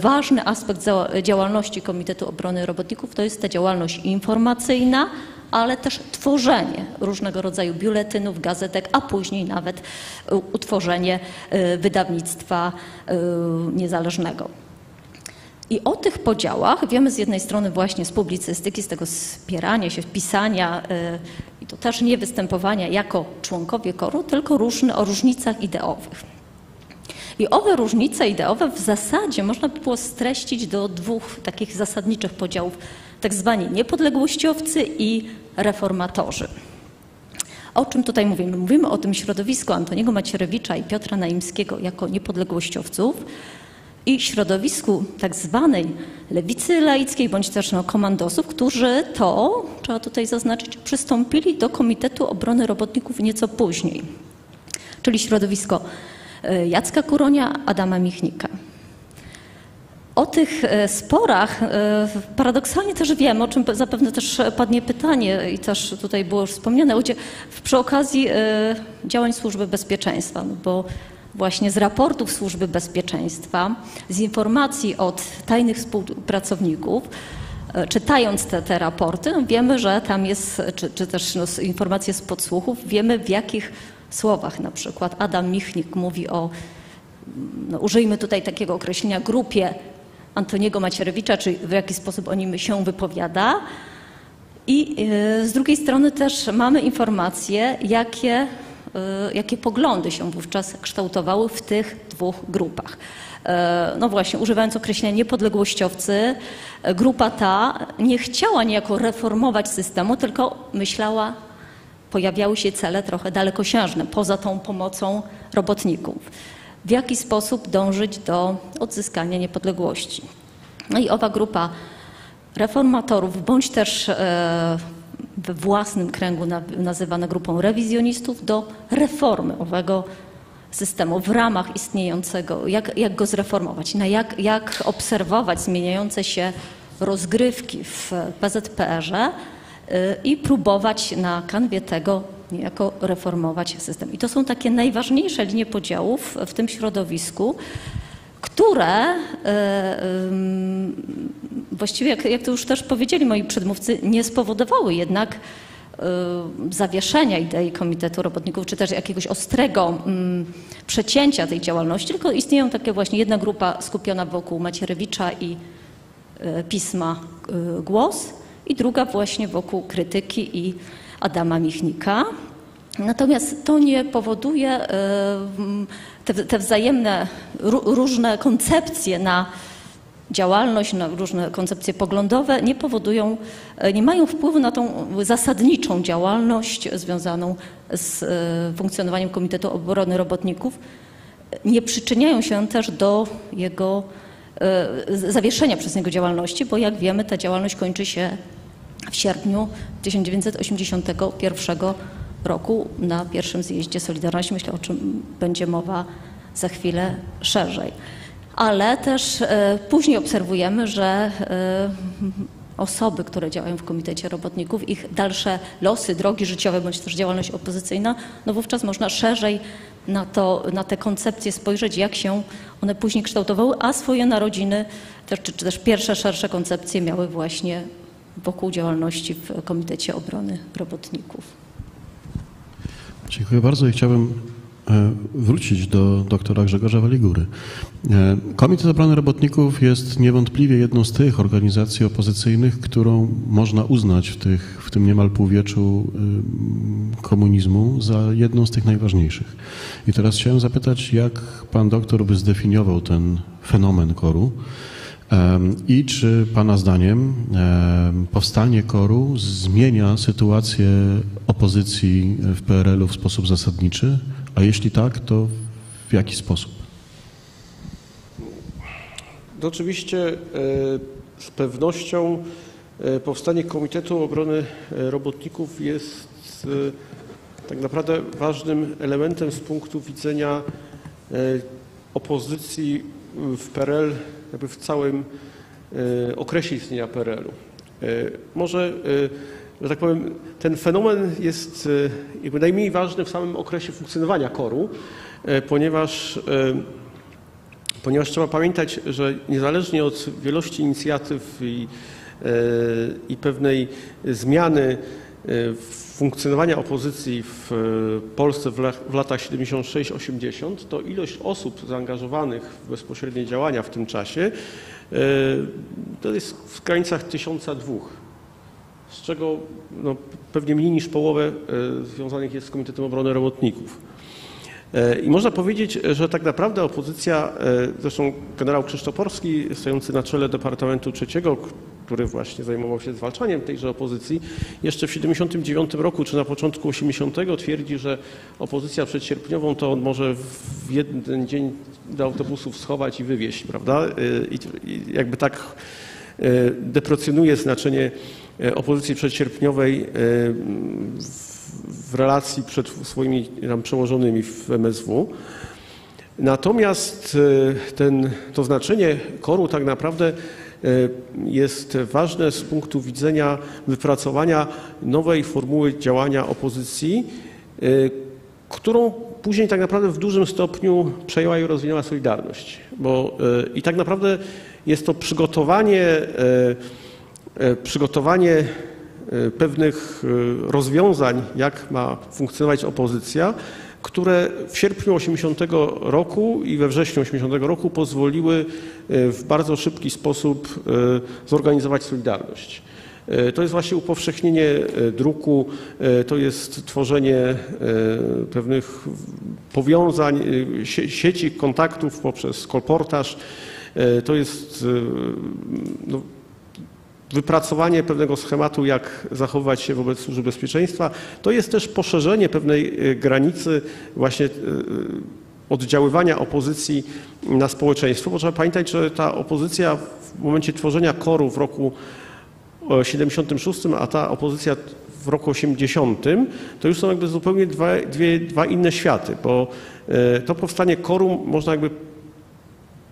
ważny aspekt działalności Komitetu Obrony Robotników to jest ta działalność informacyjna, ale też tworzenie różnego rodzaju biuletynów, gazetek, a później nawet utworzenie wydawnictwa niezależnego. I o tych podziałach wiemy z jednej strony właśnie z publicystyki, z tego spierania się, pisania i to też nie występowania jako członkowie koru, tylko różne, o różnicach ideowych. I owe różnice ideowe w zasadzie można by było streścić do dwóch takich zasadniczych podziałów, tak zwani niepodległościowcy i reformatorzy. O czym tutaj mówimy? Mówimy o tym środowisku Antoniego Macierewicza i Piotra Naimskiego jako niepodległościowców, i środowisku tak zwanej lewicy laickiej, bądź też no, komandosów, którzy to, trzeba tutaj zaznaczyć, przystąpili do Komitetu Obrony Robotników nieco później. Czyli środowisko Jacka Kuronia, Adama Michnika. O tych sporach paradoksalnie też wiemy, o czym zapewne też padnie pytanie i też tutaj było już wspomniane, przy okazji działań Służby Bezpieczeństwa, no bo właśnie z raportów Służby Bezpieczeństwa, z informacji od tajnych współpracowników, czytając te, te raporty, no wiemy, że tam jest, czy, czy też no, informacje z podsłuchów, wiemy w jakich słowach na przykład Adam Michnik mówi o, no, użyjmy tutaj takiego określenia, grupie Antoniego Macierewicza, czyli w jaki sposób o nim się wypowiada. I yy, z drugiej strony też mamy informacje, jakie jakie poglądy się wówczas kształtowały w tych dwóch grupach. No właśnie, używając określenia niepodległościowcy, grupa ta nie chciała niejako reformować systemu, tylko myślała, pojawiały się cele trochę dalekosiężne, poza tą pomocą robotników. W jaki sposób dążyć do odzyskania niepodległości. No i owa grupa reformatorów, bądź też we własnym kręgu nazywane grupą rewizjonistów do reformy owego systemu w ramach istniejącego, jak, jak go zreformować, na jak, jak obserwować zmieniające się rozgrywki w P Z P R ze i próbować na kanwie tego niejako reformować system. I to są takie najważniejsze linie podziałów w tym środowisku, które właściwie, jak, jak to już też powiedzieli moi przedmówcy, nie spowodowały jednak y, zawieszenia idei Komitetu Robotników, czy też jakiegoś ostrego y, przecięcia tej działalności, tylko istnieją takie właśnie jedna grupa skupiona wokół Macierewicza i y, pisma y, Głos i druga właśnie wokół Krytyki i Adama Michnika. Natomiast to nie powoduje, te, te wzajemne różne koncepcje na działalność, na różne koncepcje poglądowe nie powodują, nie mają wpływu na tą zasadniczą działalność związaną z funkcjonowaniem Komitetu Obrony Robotników. Nie przyczyniają się też do jego zawieszenia przez niego działalności, bo jak wiemy, ta działalność kończy się w sierpniu tysiąc dziewięćset osiemdziesiątego pierwszego roku na pierwszym zjeździe Solidarności. Myślę, o czym będzie mowa za chwilę szerzej. Ale też później obserwujemy, że osoby, które działają w Komitecie Robotników, ich dalsze losy, drogi życiowe bądź też działalność opozycyjna, no wówczas można szerzej na, to, na te koncepcje spojrzeć, jak się one później kształtowały, a swoje narodziny, też, czy, czy też pierwsze szersze koncepcje miały właśnie wokół działalności w Komitecie Obrony Robotników. Dziękuję bardzo i chciałbym wrócić do doktora Grzegorza Waligóry. Komitet Obrony Robotników jest niewątpliwie jedną z tych organizacji opozycyjnych, którą można uznać w, tych, w tym niemal półwieczu komunizmu za jedną z tych najważniejszych. I teraz chciałem zapytać, jak pan doktor by zdefiniował ten fenomen koru i czy pana zdaniem powstanie koru zmienia sytuację opozycji w P R L-u w sposób zasadniczy, a jeśli tak, to w jaki sposób? No, oczywiście z pewnością powstanie Komitetu Obrony Robotników jest tak naprawdę ważnym elementem z punktu widzenia opozycji w P R L jakby w całym okresie istnienia P R L-u. Może, że tak powiem, ten fenomen jest jakby najmniej ważny w samym okresie funkcjonowania koru, ponieważ, ponieważ trzeba pamiętać, że niezależnie od wielości inicjatyw i, i pewnej zmiany funkcjonowania opozycji w Polsce w latach siedemdziesiątych sześciu do osiemdziesiątego, to ilość osób zaangażowanych w bezpośrednie działania w tym czasie to jest w granicach tysiąca dwóch, z czego no, pewnie mniej niż połowę związanych jest z Komitetem Obrony Robotników. I można powiedzieć, że tak naprawdę opozycja, zresztą generał Krzysztoporski stojący na czele Departamentu Trzeciego, który właśnie zajmował się zwalczaniem tejże opozycji, jeszcze w siedemdziesiątym dziewiątym roku czy na początku osiemdziesiątego twierdzi, że opozycja przedsierpniową to on może w jeden dzień do autobusów schować i wywieźć, prawda? I jakby tak deprecjonuje znaczenie opozycji przedsierpniowej w relacji przed swoimi tam przełożonymi w M S W. Natomiast ten, to znaczenie koru tak naprawdę jest ważne z punktu widzenia wypracowania nowej formuły działania opozycji, którą później tak naprawdę w dużym stopniu przejęła i rozwinęła Solidarność. Bo i tak naprawdę jest to przygotowanie, przygotowanie pewnych rozwiązań, jak ma funkcjonować opozycja, które w sierpniu osiemdziesiątego roku i we wrześniu osiemdziesiątego roku pozwoliły w bardzo szybki sposób zorganizować Solidarność. To jest właśnie upowszechnienie druku, to jest tworzenie pewnych powiązań, sieci kontaktów poprzez kolportaż, to jest no, wypracowanie pewnego schematu, jak zachowywać się wobec służb bezpieczeństwa. To jest też poszerzenie pewnej granicy właśnie oddziaływania opozycji na społeczeństwo, bo trzeba pamiętać, że ta opozycja w momencie tworzenia koru w roku siedemdziesiątym szóstym, a ta opozycja w roku osiemdziesiątym, to już są jakby zupełnie dwa, dwie, dwa inne światy, bo to powstanie koru można jakby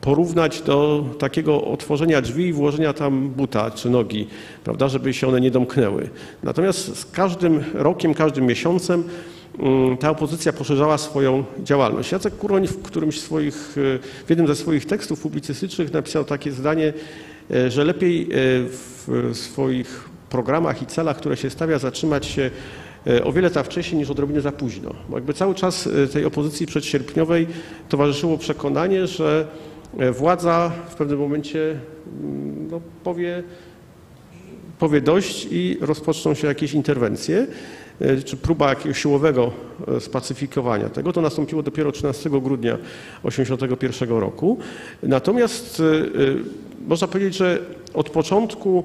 porównać do takiego otworzenia drzwi i włożenia tam buta czy nogi, prawda, żeby się one nie domknęły. Natomiast z każdym rokiem, każdym miesiącem ta opozycja poszerzała swoją działalność. Jacek Kuroń w którymś swoich, w jednym ze swoich tekstów publicystycznych napisał takie zdanie, że lepiej w swoich programach i celach, które się stawia, zatrzymać się o wiele za wcześnie niż odrobinę za późno. Bo jakby cały czas tej opozycji przedsierpniowej towarzyszyło przekonanie, że władza w pewnym momencie no, powie, powie dość i rozpoczną się jakieś interwencje, czy próba jakiegoś siłowego spacyfikowania tego. To nastąpiło dopiero trzynastego grudnia tysiąc dziewięćset osiemdziesiątego pierwszego roku. Natomiast można powiedzieć, że od początku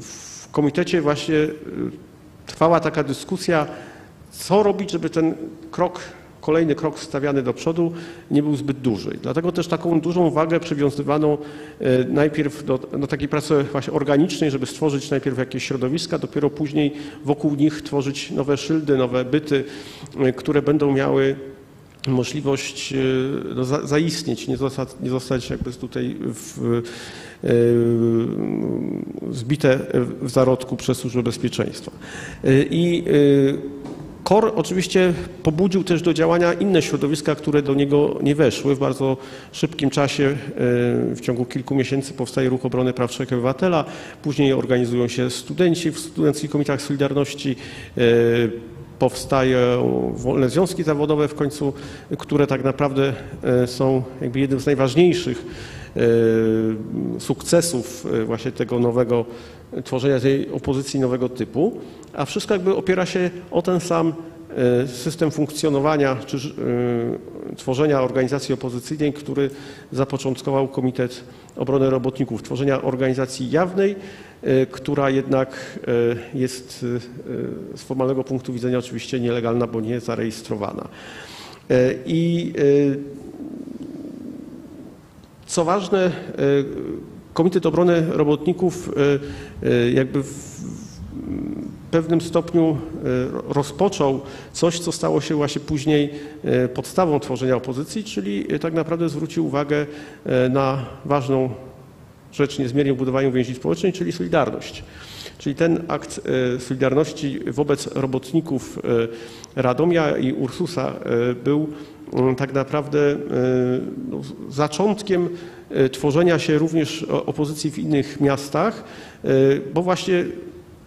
w komitecie właśnie trwała taka dyskusja, co robić, żeby ten krok, kolejny krok stawiany do przodu nie był zbyt duży. Dlatego też taką dużą wagę przywiązywano najpierw do, do takiej pracy właśnie organicznej, żeby stworzyć najpierw jakieś środowiska, dopiero później wokół nich tworzyć nowe szyldy, nowe byty, które będą miały możliwość no, za, zaistnieć, nie zostać, nie zostać jakby tutaj w, yy, zbite w zarodku przez Służbę Bezpieczeństwa. I yy, yy, KOR oczywiście pobudził też do działania inne środowiska, które do niego nie weszły. W bardzo szybkim czasie, w ciągu kilku miesięcy powstaje Ruch Obrony Praw Człowieka i Obywatela, później organizują się studenci w Studenckich Komitetach Solidarności, powstają wolne związki zawodowe w końcu, które tak naprawdę są jakby jednym z najważniejszych sukcesów właśnie tego nowego, tworzenia tej opozycji nowego typu, a wszystko jakby opiera się o ten sam system funkcjonowania czy tworzenia organizacji opozycyjnej, który zapoczątkował Komitet Obrony Robotników, tworzenia organizacji jawnej, która jednak jest z formalnego punktu widzenia oczywiście nielegalna, bo nie zarejestrowana. I co ważne, Komitet Obrony Robotników jakby w pewnym stopniu rozpoczął coś, co stało się właśnie później podstawą tworzenia opozycji, czyli tak naprawdę zwrócił uwagę na ważną rzecz niezmiernie w budowaniu więzi społecznej, czyli Solidarność. Czyli ten akt solidarności wobec robotników Radomia i Ursusa był tak naprawdę no, zaczątkiem tworzenia się również opozycji w innych miastach, bo właśnie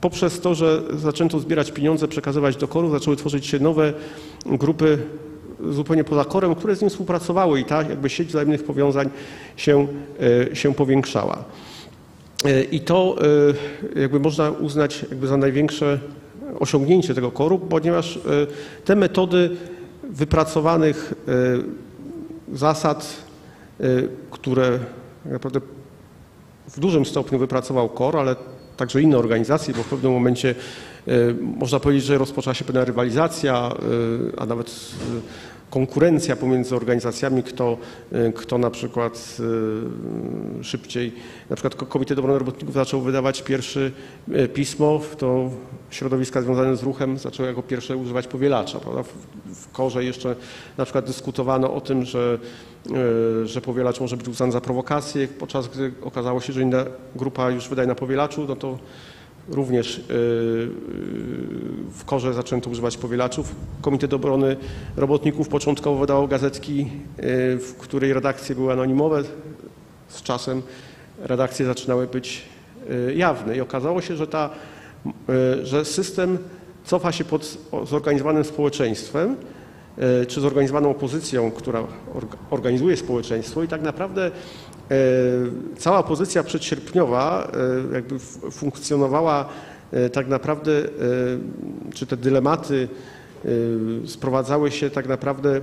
poprzez to, że zaczęto zbierać pieniądze, przekazywać do koru, zaczęły tworzyć się nowe grupy zupełnie poza korem, które z nim współpracowały i ta jakby sieć wzajemnych powiązań się, się powiększała. I to jakby można uznać jakby za największe osiągnięcie tego koru, ponieważ te metody wypracowanych zasad, które naprawdę w dużym stopniu wypracował KOR, ale także inne organizacje, bo w pewnym momencie można powiedzieć, że rozpoczęła się pewna rywalizacja, a nawet konkurencja pomiędzy organizacjami, kto, kto na przykład szybciej, na przykład Komitet Obrony Robotników zaczął wydawać pierwsze pismo, to środowiska związane z ruchem zaczęły jako pierwsze używać powielacza. Prawda? W, w KOR-ze jeszcze na przykład dyskutowano o tym, że, że powielacz może być uznany za prowokację, podczas gdy okazało się, że inna grupa już wydaje na powielaczu, no to również w KOR-ze zaczęto używać powielaczów. Komitet Obrony Robotników początkowo wydawał gazetki, w której redakcje były anonimowe. Z czasem redakcje zaczynały być jawne i okazało się, że, ta, że system cofa się pod zorganizowanym społeczeństwem czy zorganizowaną opozycją, która organizuje społeczeństwo i tak naprawdę cała opozycja przedsierpniowa jakby funkcjonowała tak naprawdę, czy te dylematy sprowadzały się tak naprawdę,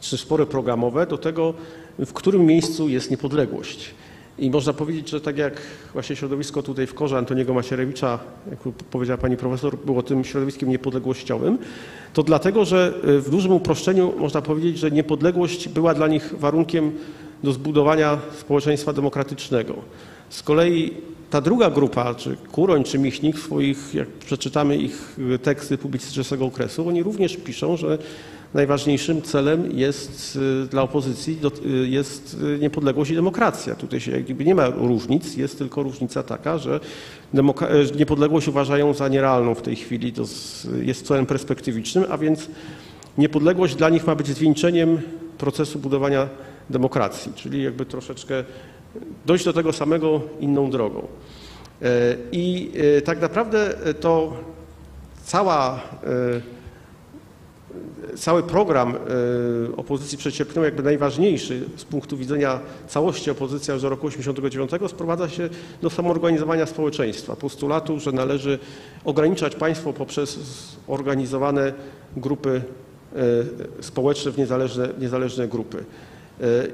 czy spory programowe do tego, w którym miejscu jest niepodległość. I można powiedzieć, że tak jak właśnie środowisko tutaj w KOR-ze Antoniego Macierewicza, jak powiedziała pani profesor, było tym środowiskiem niepodległościowym, to dlatego, że w dużym uproszczeniu można powiedzieć, że niepodległość była dla nich warunkiem do zbudowania społeczeństwa demokratycznego. Z kolei ta druga grupa, czy Kuroń, czy Michnik, swoich, jak przeczytamy ich teksty publicystyczne z tego okresu, oni również piszą, że najważniejszym celem jest dla opozycji jest niepodległość i demokracja. Tutaj się jakby nie ma różnic, jest tylko różnica taka, że niepodległość uważają za nierealną w tej chwili, to jest celem perspektywicznym, a więc niepodległość dla nich ma być zwieńczeniem procesu budowania demokracji, czyli jakby troszeczkę dojść do tego samego inną drogą. I tak naprawdę to cała, cały program opozycji przecieplnął jakby najważniejszy z punktu widzenia całości opozycji aż do roku tysiąc dziewięćset osiemdziesiątego dziewiątego sprowadza się do samoorganizowania społeczeństwa, postulatu, że należy ograniczać państwo poprzez zorganizowane grupy społeczne w niezależne, niezależne grupy.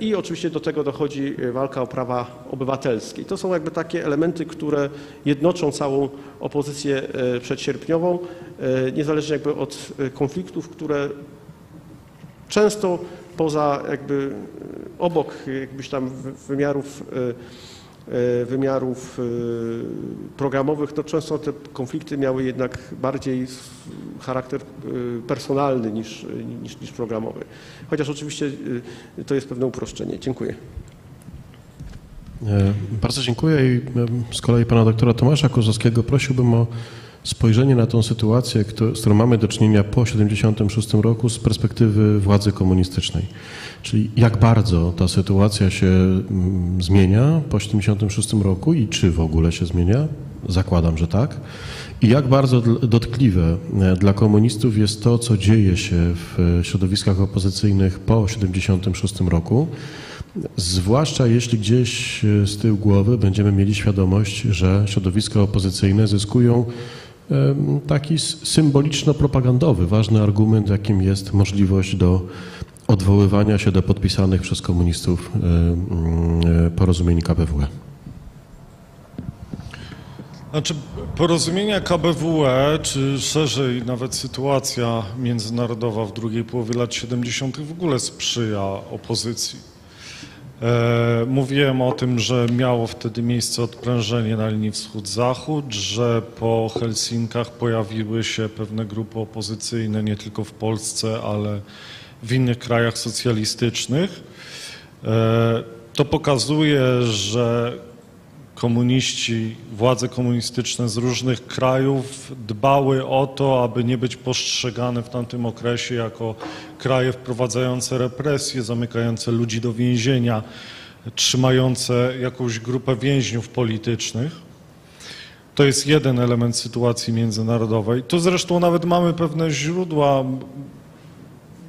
I oczywiście do tego dochodzi walka o prawa obywatelskie. I to są jakby takie elementy, które jednoczą całą opozycję przedsierpniową, niezależnie jakby od konfliktów, które często poza jakby obok jakbyś tam wymiarów, wymiarów programowych, no często te konflikty miały jednak bardziej charakter personalny niż, niż, niż programowy. Chociaż oczywiście to jest pewne uproszczenie. Dziękuję. Bardzo dziękuję i z kolei pana doktora Tomasza Kozłowskiego prosiłbym o spojrzenie na tą sytuację, z którą mamy do czynienia po tysiąc dziewięćset siedemdziesiątym szóstym roku z perspektywy władzy komunistycznej. Czyli jak bardzo ta sytuacja się zmienia po tysiąc dziewięćset siedemdziesiątym szóstym roku i czy w ogóle się zmienia? Zakładam, że tak. I jak bardzo dotkliwe dla komunistów jest to, co dzieje się w środowiskach opozycyjnych po tysiąc dziewięćset siedemdziesiątym szóstym roku, zwłaszcza jeśli gdzieś z tyłu głowy będziemy mieli świadomość, że środowiska opozycyjne zyskują taki symboliczno-propagandowy, ważny argument, jakim jest możliwość do odwoływania się do podpisanych przez komunistów porozumień K B W E. Znaczy, porozumienia K B W E, czy szerzej nawet sytuacja międzynarodowa w drugiej połowie lat siedemdziesiątych w ogóle sprzyja opozycji. Mówiłem o tym, że miało wtedy miejsce odprężenie na linii wschód-zachód, że po Helsinkach pojawiły się pewne grupy opozycyjne nie tylko w Polsce, ale w innych krajach socjalistycznych. To pokazuje, że komuniści, władze komunistyczne z różnych krajów dbały o to, aby nie być postrzegane w tamtym okresie jako kraje wprowadzające represje, zamykające ludzi do więzienia, trzymające jakąś grupę więźniów politycznych. To jest jeden element sytuacji międzynarodowej. Tu zresztą nawet mamy pewne źródła,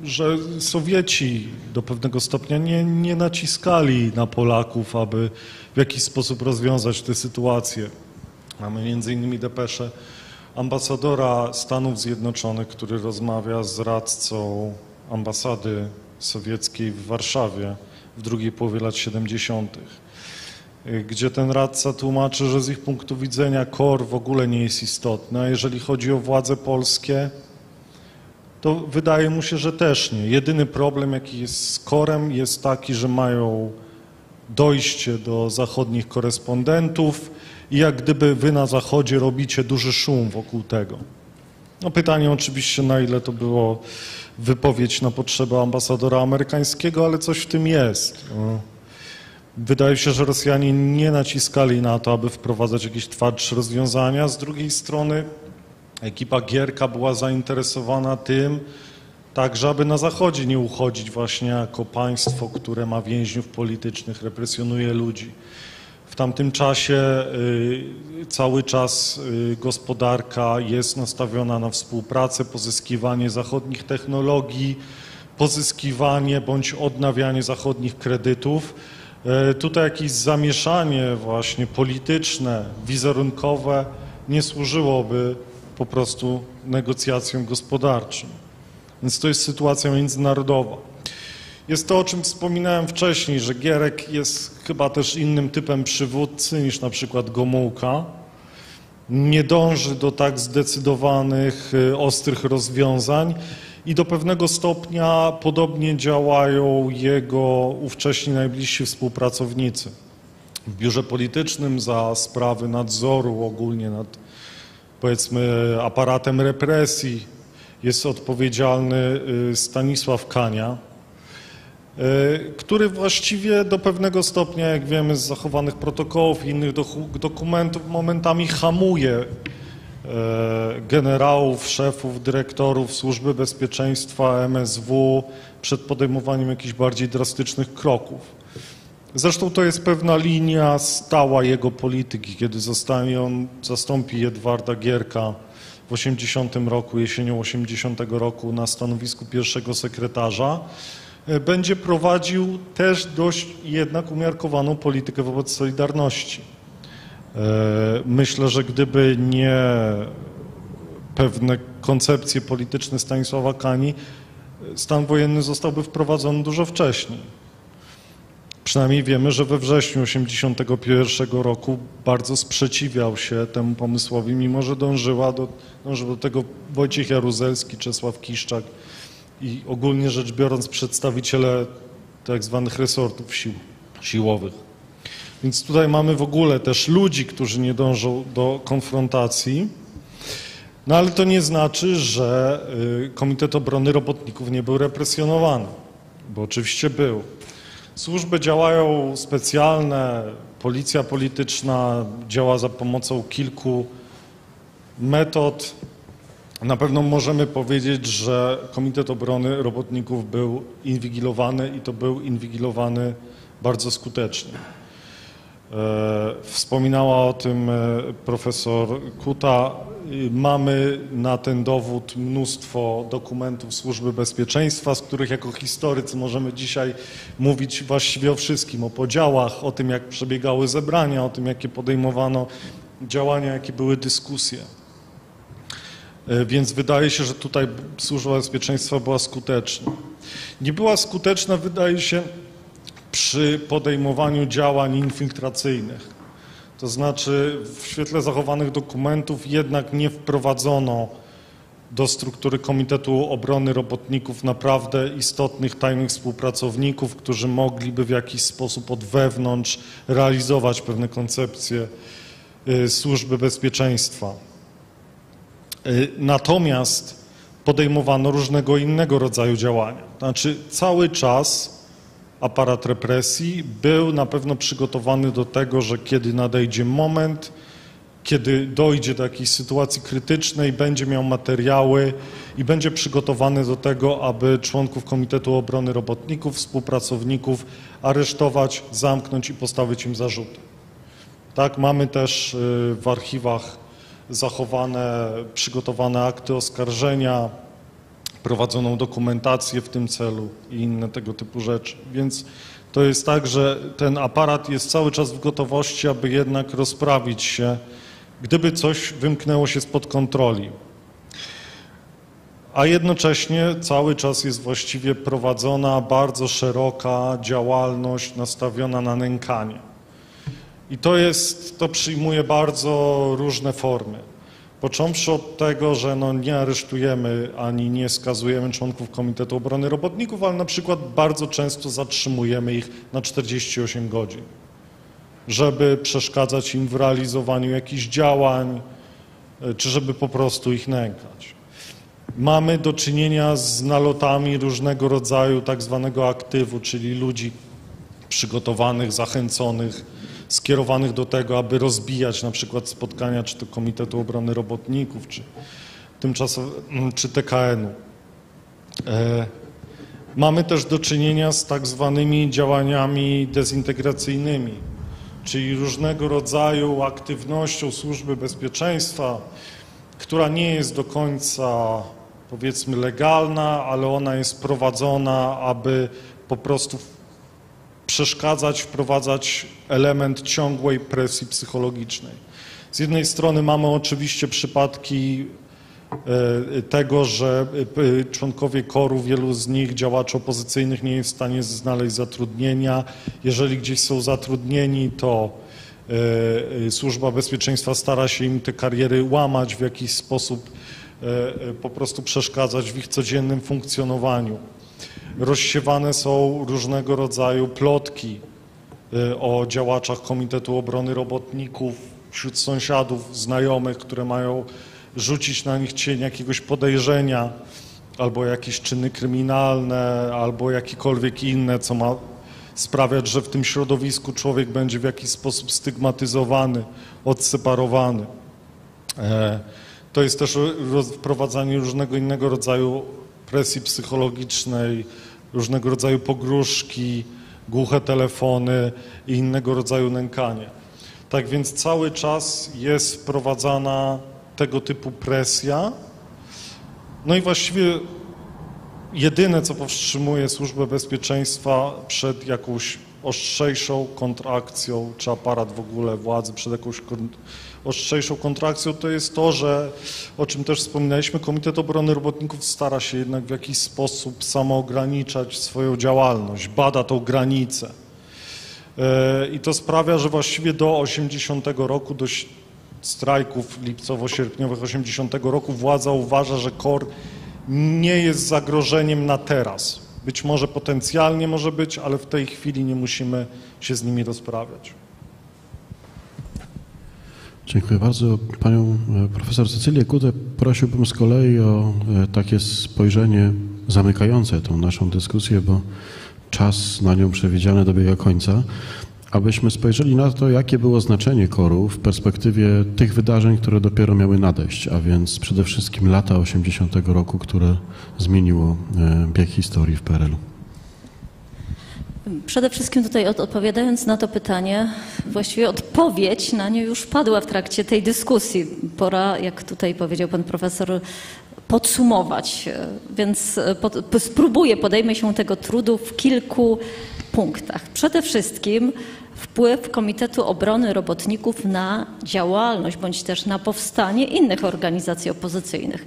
że Sowieci do pewnego stopnia nie, nie naciskali na Polaków, aby w jakiś sposób rozwiązać tę sytuację. Mamy między innymi depeszę ambasadora Stanów Zjednoczonych, który rozmawia z radcą ambasady sowieckiej w Warszawie w drugiej połowie lat siedemdziesiątych, gdzie ten radca tłumaczy, że z ich punktu widzenia KOR w ogóle nie jest istotny, a jeżeli chodzi o władze polskie, to wydaje mu się, że też nie. Jedyny problem, jaki jest z KOR-em, jest taki, że mają dojście do zachodnich korespondentów i jak gdyby wy na zachodzie robicie duży szum wokół tego. No pytanie oczywiście, na ile to było wypowiedź na potrzeby ambasadora amerykańskiego, ale coś w tym jest. No. Wydaje się, że Rosjanie nie naciskali na to, aby wprowadzać jakieś twardsze rozwiązania. Z drugiej strony ekipa Gierka była zainteresowana tym, także aby na zachodzie nie uchodzić właśnie jako państwo, które ma więźniów politycznych, represjonuje ludzi. W tamtym czasie y, cały czas y, gospodarka jest nastawiona na współpracę, pozyskiwanie zachodnich technologii, pozyskiwanie bądź odnawianie zachodnich kredytów. Y, tutaj jakieś zamieszanie właśnie polityczne, wizerunkowe nie służyłoby po prostu negocjacjom gospodarczym. Więc to jest sytuacja międzynarodowa. Jest to, o czym wspominałem wcześniej, że Gierek jest chyba też innym typem przywódcy niż na przykład Gomułka. Nie dąży do tak zdecydowanych, ostrych rozwiązań i do pewnego stopnia podobnie działają jego ówcześni najbliżsi współpracownicy. W biurze politycznym za sprawy nadzoru ogólnie nad, powiedzmy, aparatem represji jest odpowiedzialny Stanisław Kania, który właściwie do pewnego stopnia, jak wiemy z zachowanych protokołów i innych dokumentów, momentami hamuje generałów, szefów, dyrektorów Służby Bezpieczeństwa, M S W przed podejmowaniem jakichś bardziej drastycznych kroków. Zresztą to jest pewna linia stała jego polityki, kiedy zostanie on, zastąpi Edwarda Gierka w osiemdziesiątym roku, jesienią osiemdziesiątego roku na stanowisku pierwszego sekretarza, będzie prowadził też dość jednak umiarkowaną politykę wobec Solidarności. Myślę, że gdyby nie pewne koncepcje polityczne Stanisława Kani, stan wojenny zostałby wprowadzony dużo wcześniej. Przynajmniej wiemy, że we wrześniu osiemdziesiątego pierwszego roku bardzo sprzeciwiał się temu pomysłowi, mimo że dążyła do, dążył do tego Wojciech Jaruzelski, Czesław Kiszczak i ogólnie rzecz biorąc przedstawiciele tak zwanych resortów sił, siłowych. Więc tutaj mamy w ogóle też ludzi, którzy nie dążą do konfrontacji. No ale to nie znaczy, że Komitet Obrony Robotników nie był represjonowany, bo oczywiście był. Służby działają specjalne, policja polityczna działa za pomocą kilku metod. Na pewno możemy powiedzieć, że Komitet Obrony Robotników był inwigilowany i to był inwigilowany bardzo skutecznie. Wspominała o tym profesor Kuta. Mamy na ten dowód mnóstwo dokumentów Służby Bezpieczeństwa, z których jako historycy możemy dzisiaj mówić właściwie o wszystkim, o podziałach, o tym, jak przebiegały zebrania, o tym, jakie podejmowano działania, jakie były dyskusje. Więc wydaje się, że tutaj Służba Bezpieczeństwa była skuteczna. Nie była skuteczna, wydaje się, przy podejmowaniu działań infiltracyjnych. To znaczy w świetle zachowanych dokumentów jednak nie wprowadzono do struktury Komitetu Obrony Robotników naprawdę istotnych tajnych współpracowników, którzy mogliby w jakiś sposób od wewnątrz realizować pewne koncepcje Służby Bezpieczeństwa. Natomiast podejmowano różnego innego rodzaju działania. To znaczy cały czas aparat represji był na pewno przygotowany do tego, że kiedy nadejdzie moment, kiedy dojdzie do jakiejś sytuacji krytycznej, będzie miał materiały i będzie przygotowany do tego, aby członków Komitetu Obrony Robotników, współpracowników aresztować, zamknąć i postawić im zarzuty. Tak, mamy też w archiwach zachowane, przygotowane akty oskarżenia, prowadzoną dokumentację w tym celu i inne tego typu rzeczy. Więc to jest tak, że ten aparat jest cały czas w gotowości, aby jednak rozprawić się, gdyby coś wymknęło się spod kontroli. A jednocześnie cały czas jest właściwie prowadzona bardzo szeroka działalność nastawiona na nękanie. I to jest, to przyjmuje bardzo różne formy. Począwszy od tego, że no nie aresztujemy ani nie skazujemy członków Komitetu Obrony Robotników, ale na przykład bardzo często zatrzymujemy ich na czterdzieści osiem godzin, żeby przeszkadzać im w realizowaniu jakichś działań, czy żeby po prostu ich nękać. Mamy do czynienia z nalotami różnego rodzaju tak zwanego aktywu, czyli ludzi przygotowanych, zachęconych, skierowanych do tego, aby rozbijać na przykład spotkania czy to Komitetu Obrony Robotników, czy tymczasowe, czy T K N-u. E, mamy też do czynienia z tak zwanymi działaniami dezintegracyjnymi, czyli różnego rodzaju aktywnością Służby Bezpieczeństwa, która nie jest do końca, powiedzmy, legalna, ale ona jest prowadzona, aby po prostu przeszkadzać, wprowadzać element ciągłej presji psychologicznej. Z jednej strony mamy oczywiście przypadki tego, że członkowie koru, wielu z nich, działaczy opozycyjnych, nie jest w stanie znaleźć zatrudnienia. Jeżeli gdzieś są zatrudnieni, to Służba Bezpieczeństwa stara się im te kariery łamać w jakiś sposób, po prostu przeszkadzać w ich codziennym funkcjonowaniu. Rozsiewane są różnego rodzaju plotki o działaczach Komitetu Obrony Robotników wśród sąsiadów, znajomych, które mają rzucić na nich cień jakiegoś podejrzenia albo jakieś czyny kryminalne, albo jakiekolwiek inne, co ma sprawiać, że w tym środowisku człowiek będzie w jakiś sposób stygmatyzowany, odseparowany. To jest też wprowadzanie różnego innego rodzaju presji psychologicznej, różnego rodzaju pogróżki, głuche telefony i innego rodzaju nękanie. Tak więc cały czas jest wprowadzana tego typu presja. No i właściwie jedyne, co powstrzymuje Służbę Bezpieczeństwa przed jakąś ostrzejszą kontrakcją, czy aparat w ogóle władzy przed jakąś ostrzejszą kontrakcją, to jest to, że, o czym też wspominaliśmy, Komitet Obrony Robotników stara się jednak w jakiś sposób samoograniczać swoją działalność, bada tą granicę. I to sprawia, że właściwie do osiemdziesiątego roku, do strajków lipcowo-sierpniowych osiemdziesiątego roku władza uważa, że KOR nie jest zagrożeniem na teraz. Być może potencjalnie może być, ale w tej chwili nie musimy się z nimi rozprawiać. Dziękuję bardzo. Panią profesor Cecylię Kutę prosiłbym z kolei o takie spojrzenie zamykające tą naszą dyskusję, bo czas na nią przewidziany dobiega końca, abyśmy spojrzeli na to, jakie było znaczenie KOR-u w perspektywie tych wydarzeń, które dopiero miały nadejść, a więc przede wszystkim lata osiemdziesiątego roku, które zmieniło bieg historii w P R L-u. Przede wszystkim tutaj odpowiadając na to pytanie, właściwie odpowiedź na nie już padła w trakcie tej dyskusji. Pora, jak tutaj powiedział pan profesor, podsumować, więc pod, spróbuję, podejmę się tego trudu w kilku punktach. Przede wszystkim wpływ Komitetu Obrony Robotników na działalność bądź też na powstanie innych organizacji opozycyjnych.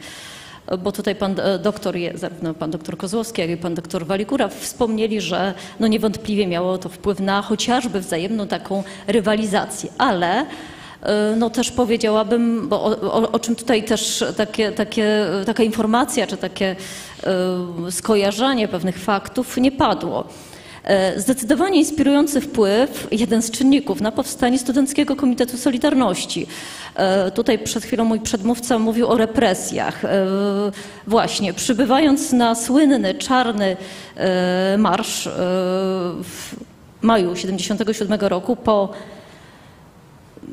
Bo tutaj pan doktor, zarówno pan doktor Kozłowski, jak i pan doktor Waligóra wspomnieli, że no niewątpliwie miało to wpływ na chociażby wzajemną taką rywalizację, ale no też powiedziałabym, bo o, o, o czym tutaj też takie, takie, taka informacja czy takie y, skojarzenie pewnych faktów nie padło. Zdecydowanie inspirujący wpływ, jeden z czynników na powstanie Studenckiego Komitetu Solidarności. Tutaj przed chwilą mój przedmówca mówił o represjach. Właśnie, przybywając na słynny czarny marsz w maju tysiąc dziewięćset siedemdziesiątego siódmego roku po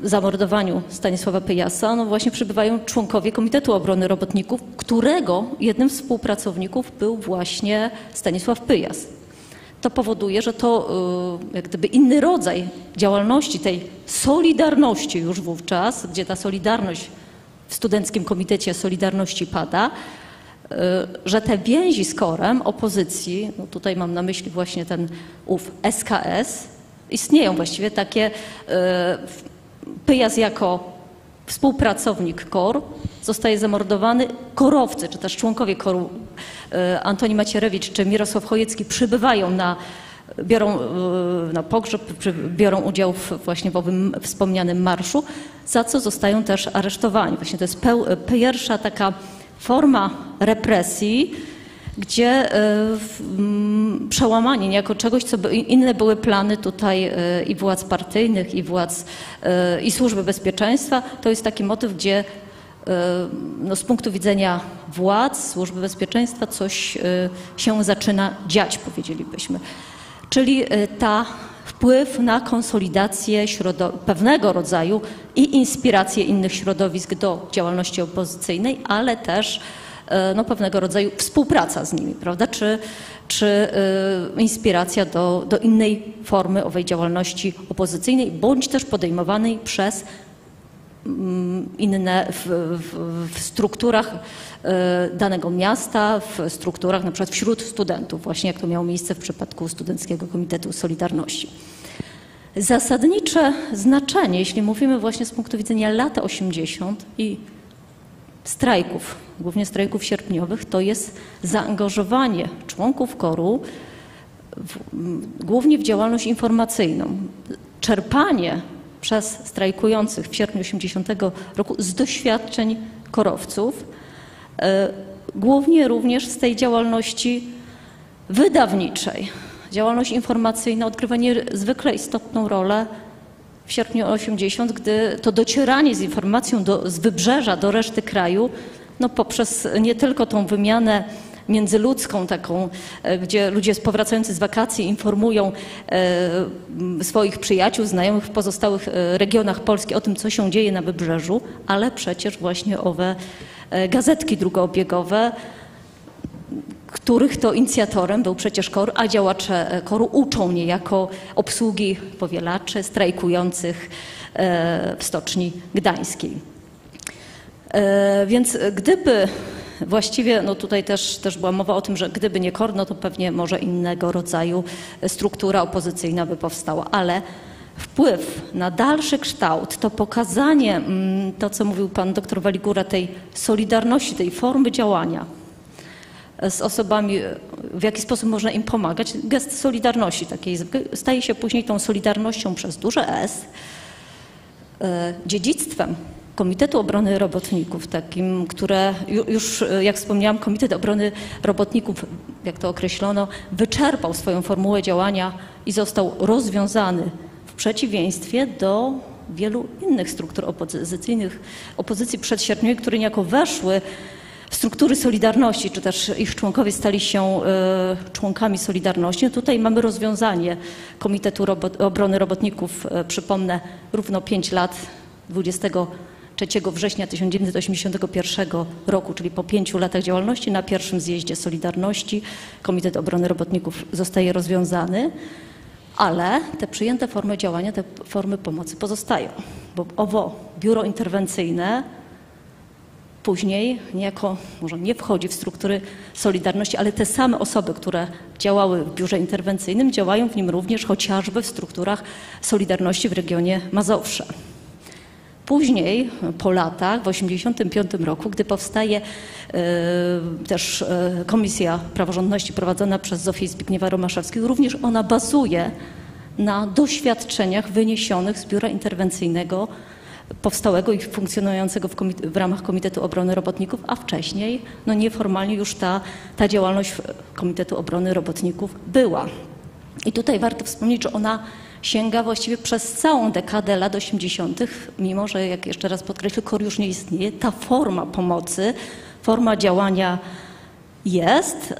zamordowaniu Stanisława Pyjasa, no właśnie przybywają członkowie Komitetu Obrony Robotników, którego jednym z współpracowników był właśnie Stanisław Pyjas. To powoduje, że to jak gdyby inny rodzaj działalności, tej solidarności już wówczas, gdzie ta solidarność w Studenckim Komitecie Solidarności pada, że te więzi z KOR-em opozycji, no tutaj mam na myśli właśnie ten ów S K S, istnieją właściwie takie, Pyjas jako współpracownik KOR zostaje zamordowany, korowcy, czy też członkowie KOR-u Antoni Macierewicz czy Mirosław Chojecki przybywają na, biorą na pogrzeb, biorą udział w, właśnie w owym wspomnianym marszu, za co zostają też aresztowani. Właśnie to jest pierwsza taka forma represji, gdzie przełamanie niejako czegoś, co by, inne były plany tutaj i władz partyjnych, i władz, i Służby Bezpieczeństwa, to jest taki motyw, gdzie no, z punktu widzenia władz, Służby Bezpieczeństwa coś się zaczyna dziać, powiedzielibyśmy. Czyli ta wpływ na konsolidację pewnego rodzaju i inspirację innych środowisk do działalności opozycyjnej, ale też no, pewnego rodzaju współpraca z nimi, prawda? Czy, czy inspiracja do, do innej formy owej działalności opozycyjnej, bądź też podejmowanej przez inne w, w, w strukturach danego miasta, w strukturach na przykład wśród studentów, właśnie jak to miało miejsce w przypadku Studenckiego Komitetu Solidarności. Zasadnicze znaczenie, jeśli mówimy właśnie z punktu widzenia lat osiemdziesiątych i strajków, głównie strajków sierpniowych, to jest zaangażowanie członków KOR-u w, głównie w działalność informacyjną. Czerpanie przez strajkujących w sierpniu osiemdziesiątego roku z doświadczeń korowców, yy, głównie również z tej działalności wydawniczej. Działalność informacyjna odgrywa niezwykle istotną rolę w sierpniu osiemdziesiątego, gdy to docieranie z informacją do, z wybrzeża do reszty kraju, no poprzez nie tylko tą wymianę międzyludzką taką, gdzie ludzie powracający z wakacji informują swoich przyjaciół, znajomych w pozostałych regionach Polski o tym, co się dzieje na wybrzeżu, ale przecież właśnie owe gazetki drugobiegowe, których to inicjatorem był przecież KOR, a działacze KOR-u uczą niejako obsługi powielaczy strajkujących w Stoczni Gdańskiej. Więc gdyby właściwie, no tutaj też, też była mowa o tym, że gdyby nie KOR, no to pewnie może innego rodzaju struktura opozycyjna by powstała, ale wpływ na dalszy kształt, to pokazanie, to co mówił pan doktor Waligóra, tej solidarności, tej formy działania z osobami, w jaki sposób można im pomagać, gest solidarności takiej staje się później tą solidarnością przez duże S, dziedzictwem Komitetu Obrony Robotników, takim, które już, jak wspomniałam, Komitet Obrony Robotników, jak to określono, wyczerpał swoją formułę działania i został rozwiązany w przeciwieństwie do wielu innych struktur opozycyjnych, opozycji przedsierpniowej, które niejako weszły w struktury Solidarności, czy też ich członkowie stali się członkami Solidarności. Tutaj mamy rozwiązanie Komitetu Robot- Obrony Robotników, przypomnę, równo pięć lat, dwudziestego trzeciego września tysiąc dziewięćset osiemdziesiątego pierwszego roku, czyli po pięciu latach działalności na pierwszym zjeździe Solidarności Komitet Obrony Robotników zostaje rozwiązany, ale te przyjęte formy działania, te formy pomocy pozostają, bo owo biuro interwencyjne później niejako może nie wchodzi w struktury Solidarności, ale te same osoby, które działały w biurze interwencyjnym, działają w nim również chociażby w strukturach Solidarności w regionie Mazowsza. Później, po latach, w tysiąc dziewięćset osiemdziesiątym piątym roku, gdy powstaje y, też y, Komisja Praworządności prowadzona przez Zofię i Zbigniewa Romaszewskich, również ona bazuje na doświadczeniach wyniesionych z biura interwencyjnego powstałego i funkcjonującego w, w ramach Komitetu Obrony Robotników, a wcześniej no nieformalnie już ta, ta działalność Komitetu Obrony Robotników była. I tutaj warto wspomnieć, że ona sięga właściwie przez całą dekadę lat osiemdziesiątych, mimo że, jak jeszcze raz podkreślę, KOR już nie istnieje, ta forma pomocy, forma działania jest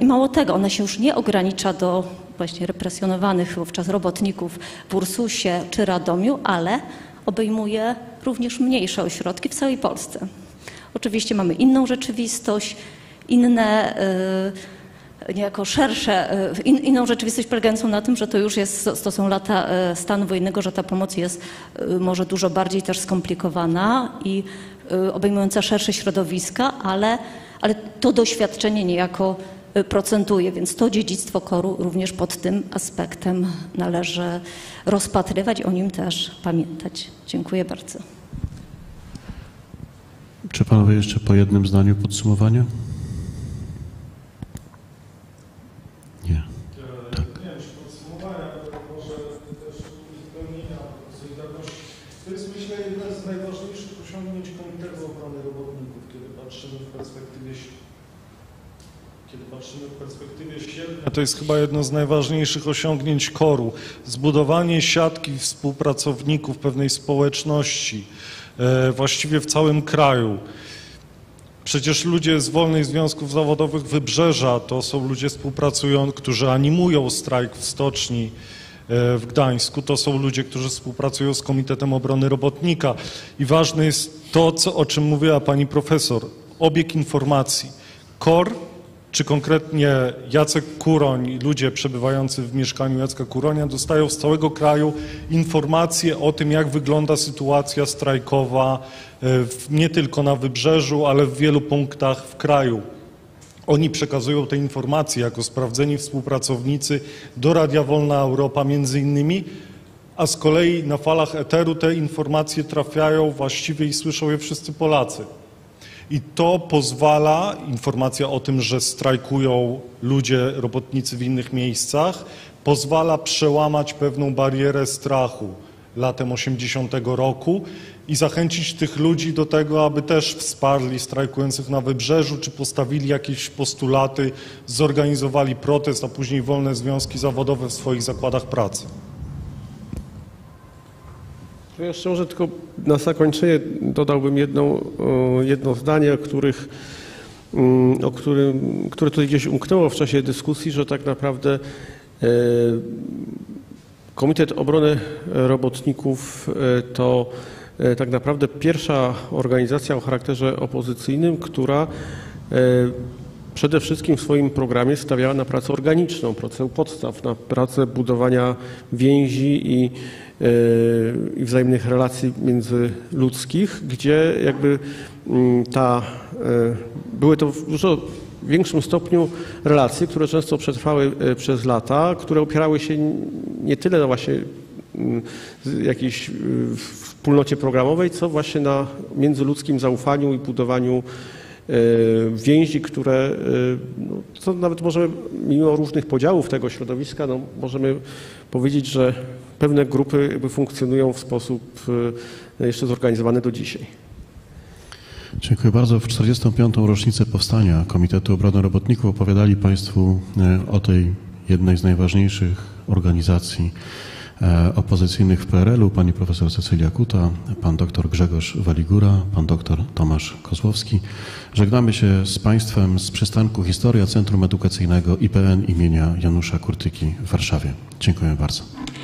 i mało tego, ona się już nie ogranicza do właśnie represjonowanych wówczas robotników w Ursusie czy Radomiu, ale obejmuje również mniejsze ośrodki w całej Polsce. Oczywiście mamy inną rzeczywistość, inne... Yy, niejako szersze, in, inną rzeczywistość polegającą na tym, że to już jest, to są lata stanu wojennego, że ta pomoc jest może dużo bardziej też skomplikowana i obejmująca szersze środowiska, ale, ale to doświadczenie niejako procentuje, więc to dziedzictwo KOR-u również pod tym aspektem należy rozpatrywać, o nim też pamiętać. Dziękuję bardzo. Czy panowie jeszcze po jednym zdaniu podsumowania? To jest chyba jedno z najważniejszych osiągnięć KOR-u. Zbudowanie siatki współpracowników pewnej społeczności właściwie w całym kraju. Przecież ludzie z Wolnych Związków Zawodowych Wybrzeża to są ludzie współpracujący, którzy animują strajk w Stoczni w Gdańsku. To są ludzie, którzy współpracują z Komitetem Obrony Robotnika. I ważne jest to, co, o czym mówiła pani profesor. Obieg informacji. KOR, czy konkretnie Jacek Kuroń, ludzie przebywający w mieszkaniu Jacka Kuronia dostają z całego kraju informacje o tym, jak wygląda sytuacja strajkowa nie tylko na Wybrzeżu, ale w wielu punktach w kraju. Oni przekazują te informacje jako sprawdzeni współpracownicy do Radia Wolna Europa między innymi, a z kolei na falach eteru te informacje trafiają właściwie i słyszą je wszyscy Polacy. I to pozwala, informacja o tym, że strajkują ludzie, robotnicy w innych miejscach, pozwala przełamać pewną barierę strachu latem osiemdziesiątego roku i zachęcić tych ludzi do tego, aby też wsparli strajkujących na Wybrzeżu, czy postawili jakieś postulaty, zorganizowali protest, a później wolne związki zawodowe w swoich zakładach pracy. Ja szczerze tylko na zakończenie dodałbym jedno, jedno zdanie, o, których, o którym, które tutaj gdzieś umknęło w czasie dyskusji, że tak naprawdę Komitet Obrony Robotników to tak naprawdę pierwsza organizacja o charakterze opozycyjnym, która Przede wszystkim w swoim programie stawiała na pracę organiczną, pracę podstaw, na pracę budowania więzi i, i wzajemnych relacji międzyludzkich, gdzie jakby ta, były to w dużo większym stopniu relacje, które często przetrwały przez lata, które opierały się nie tyle na właśnie jakiejś wspólnocie programowej, co właśnie na międzyludzkim zaufaniu i budowaniu więzi, które no, co nawet możemy, mimo różnych podziałów tego środowiska, no, możemy powiedzieć, że pewne grupy jakby funkcjonują w sposób jeszcze zorganizowany do dzisiaj. Dziękuję bardzo. W czterdziestą piątą rocznicę powstania Komitetu Obrony Robotników opowiadali Państwu o tej jednej z najważniejszych organizacji opozycyjnych w P R L u, pani profesor Cecylia Kuta, pan doktor Grzegorz Waligóra, pan doktor Tomasz Kozłowski. Żegnamy się z Państwem z przystanku Historia Centrum Edukacyjnego I P N imienia Janusza Kurtyki w Warszawie. Dziękuję bardzo.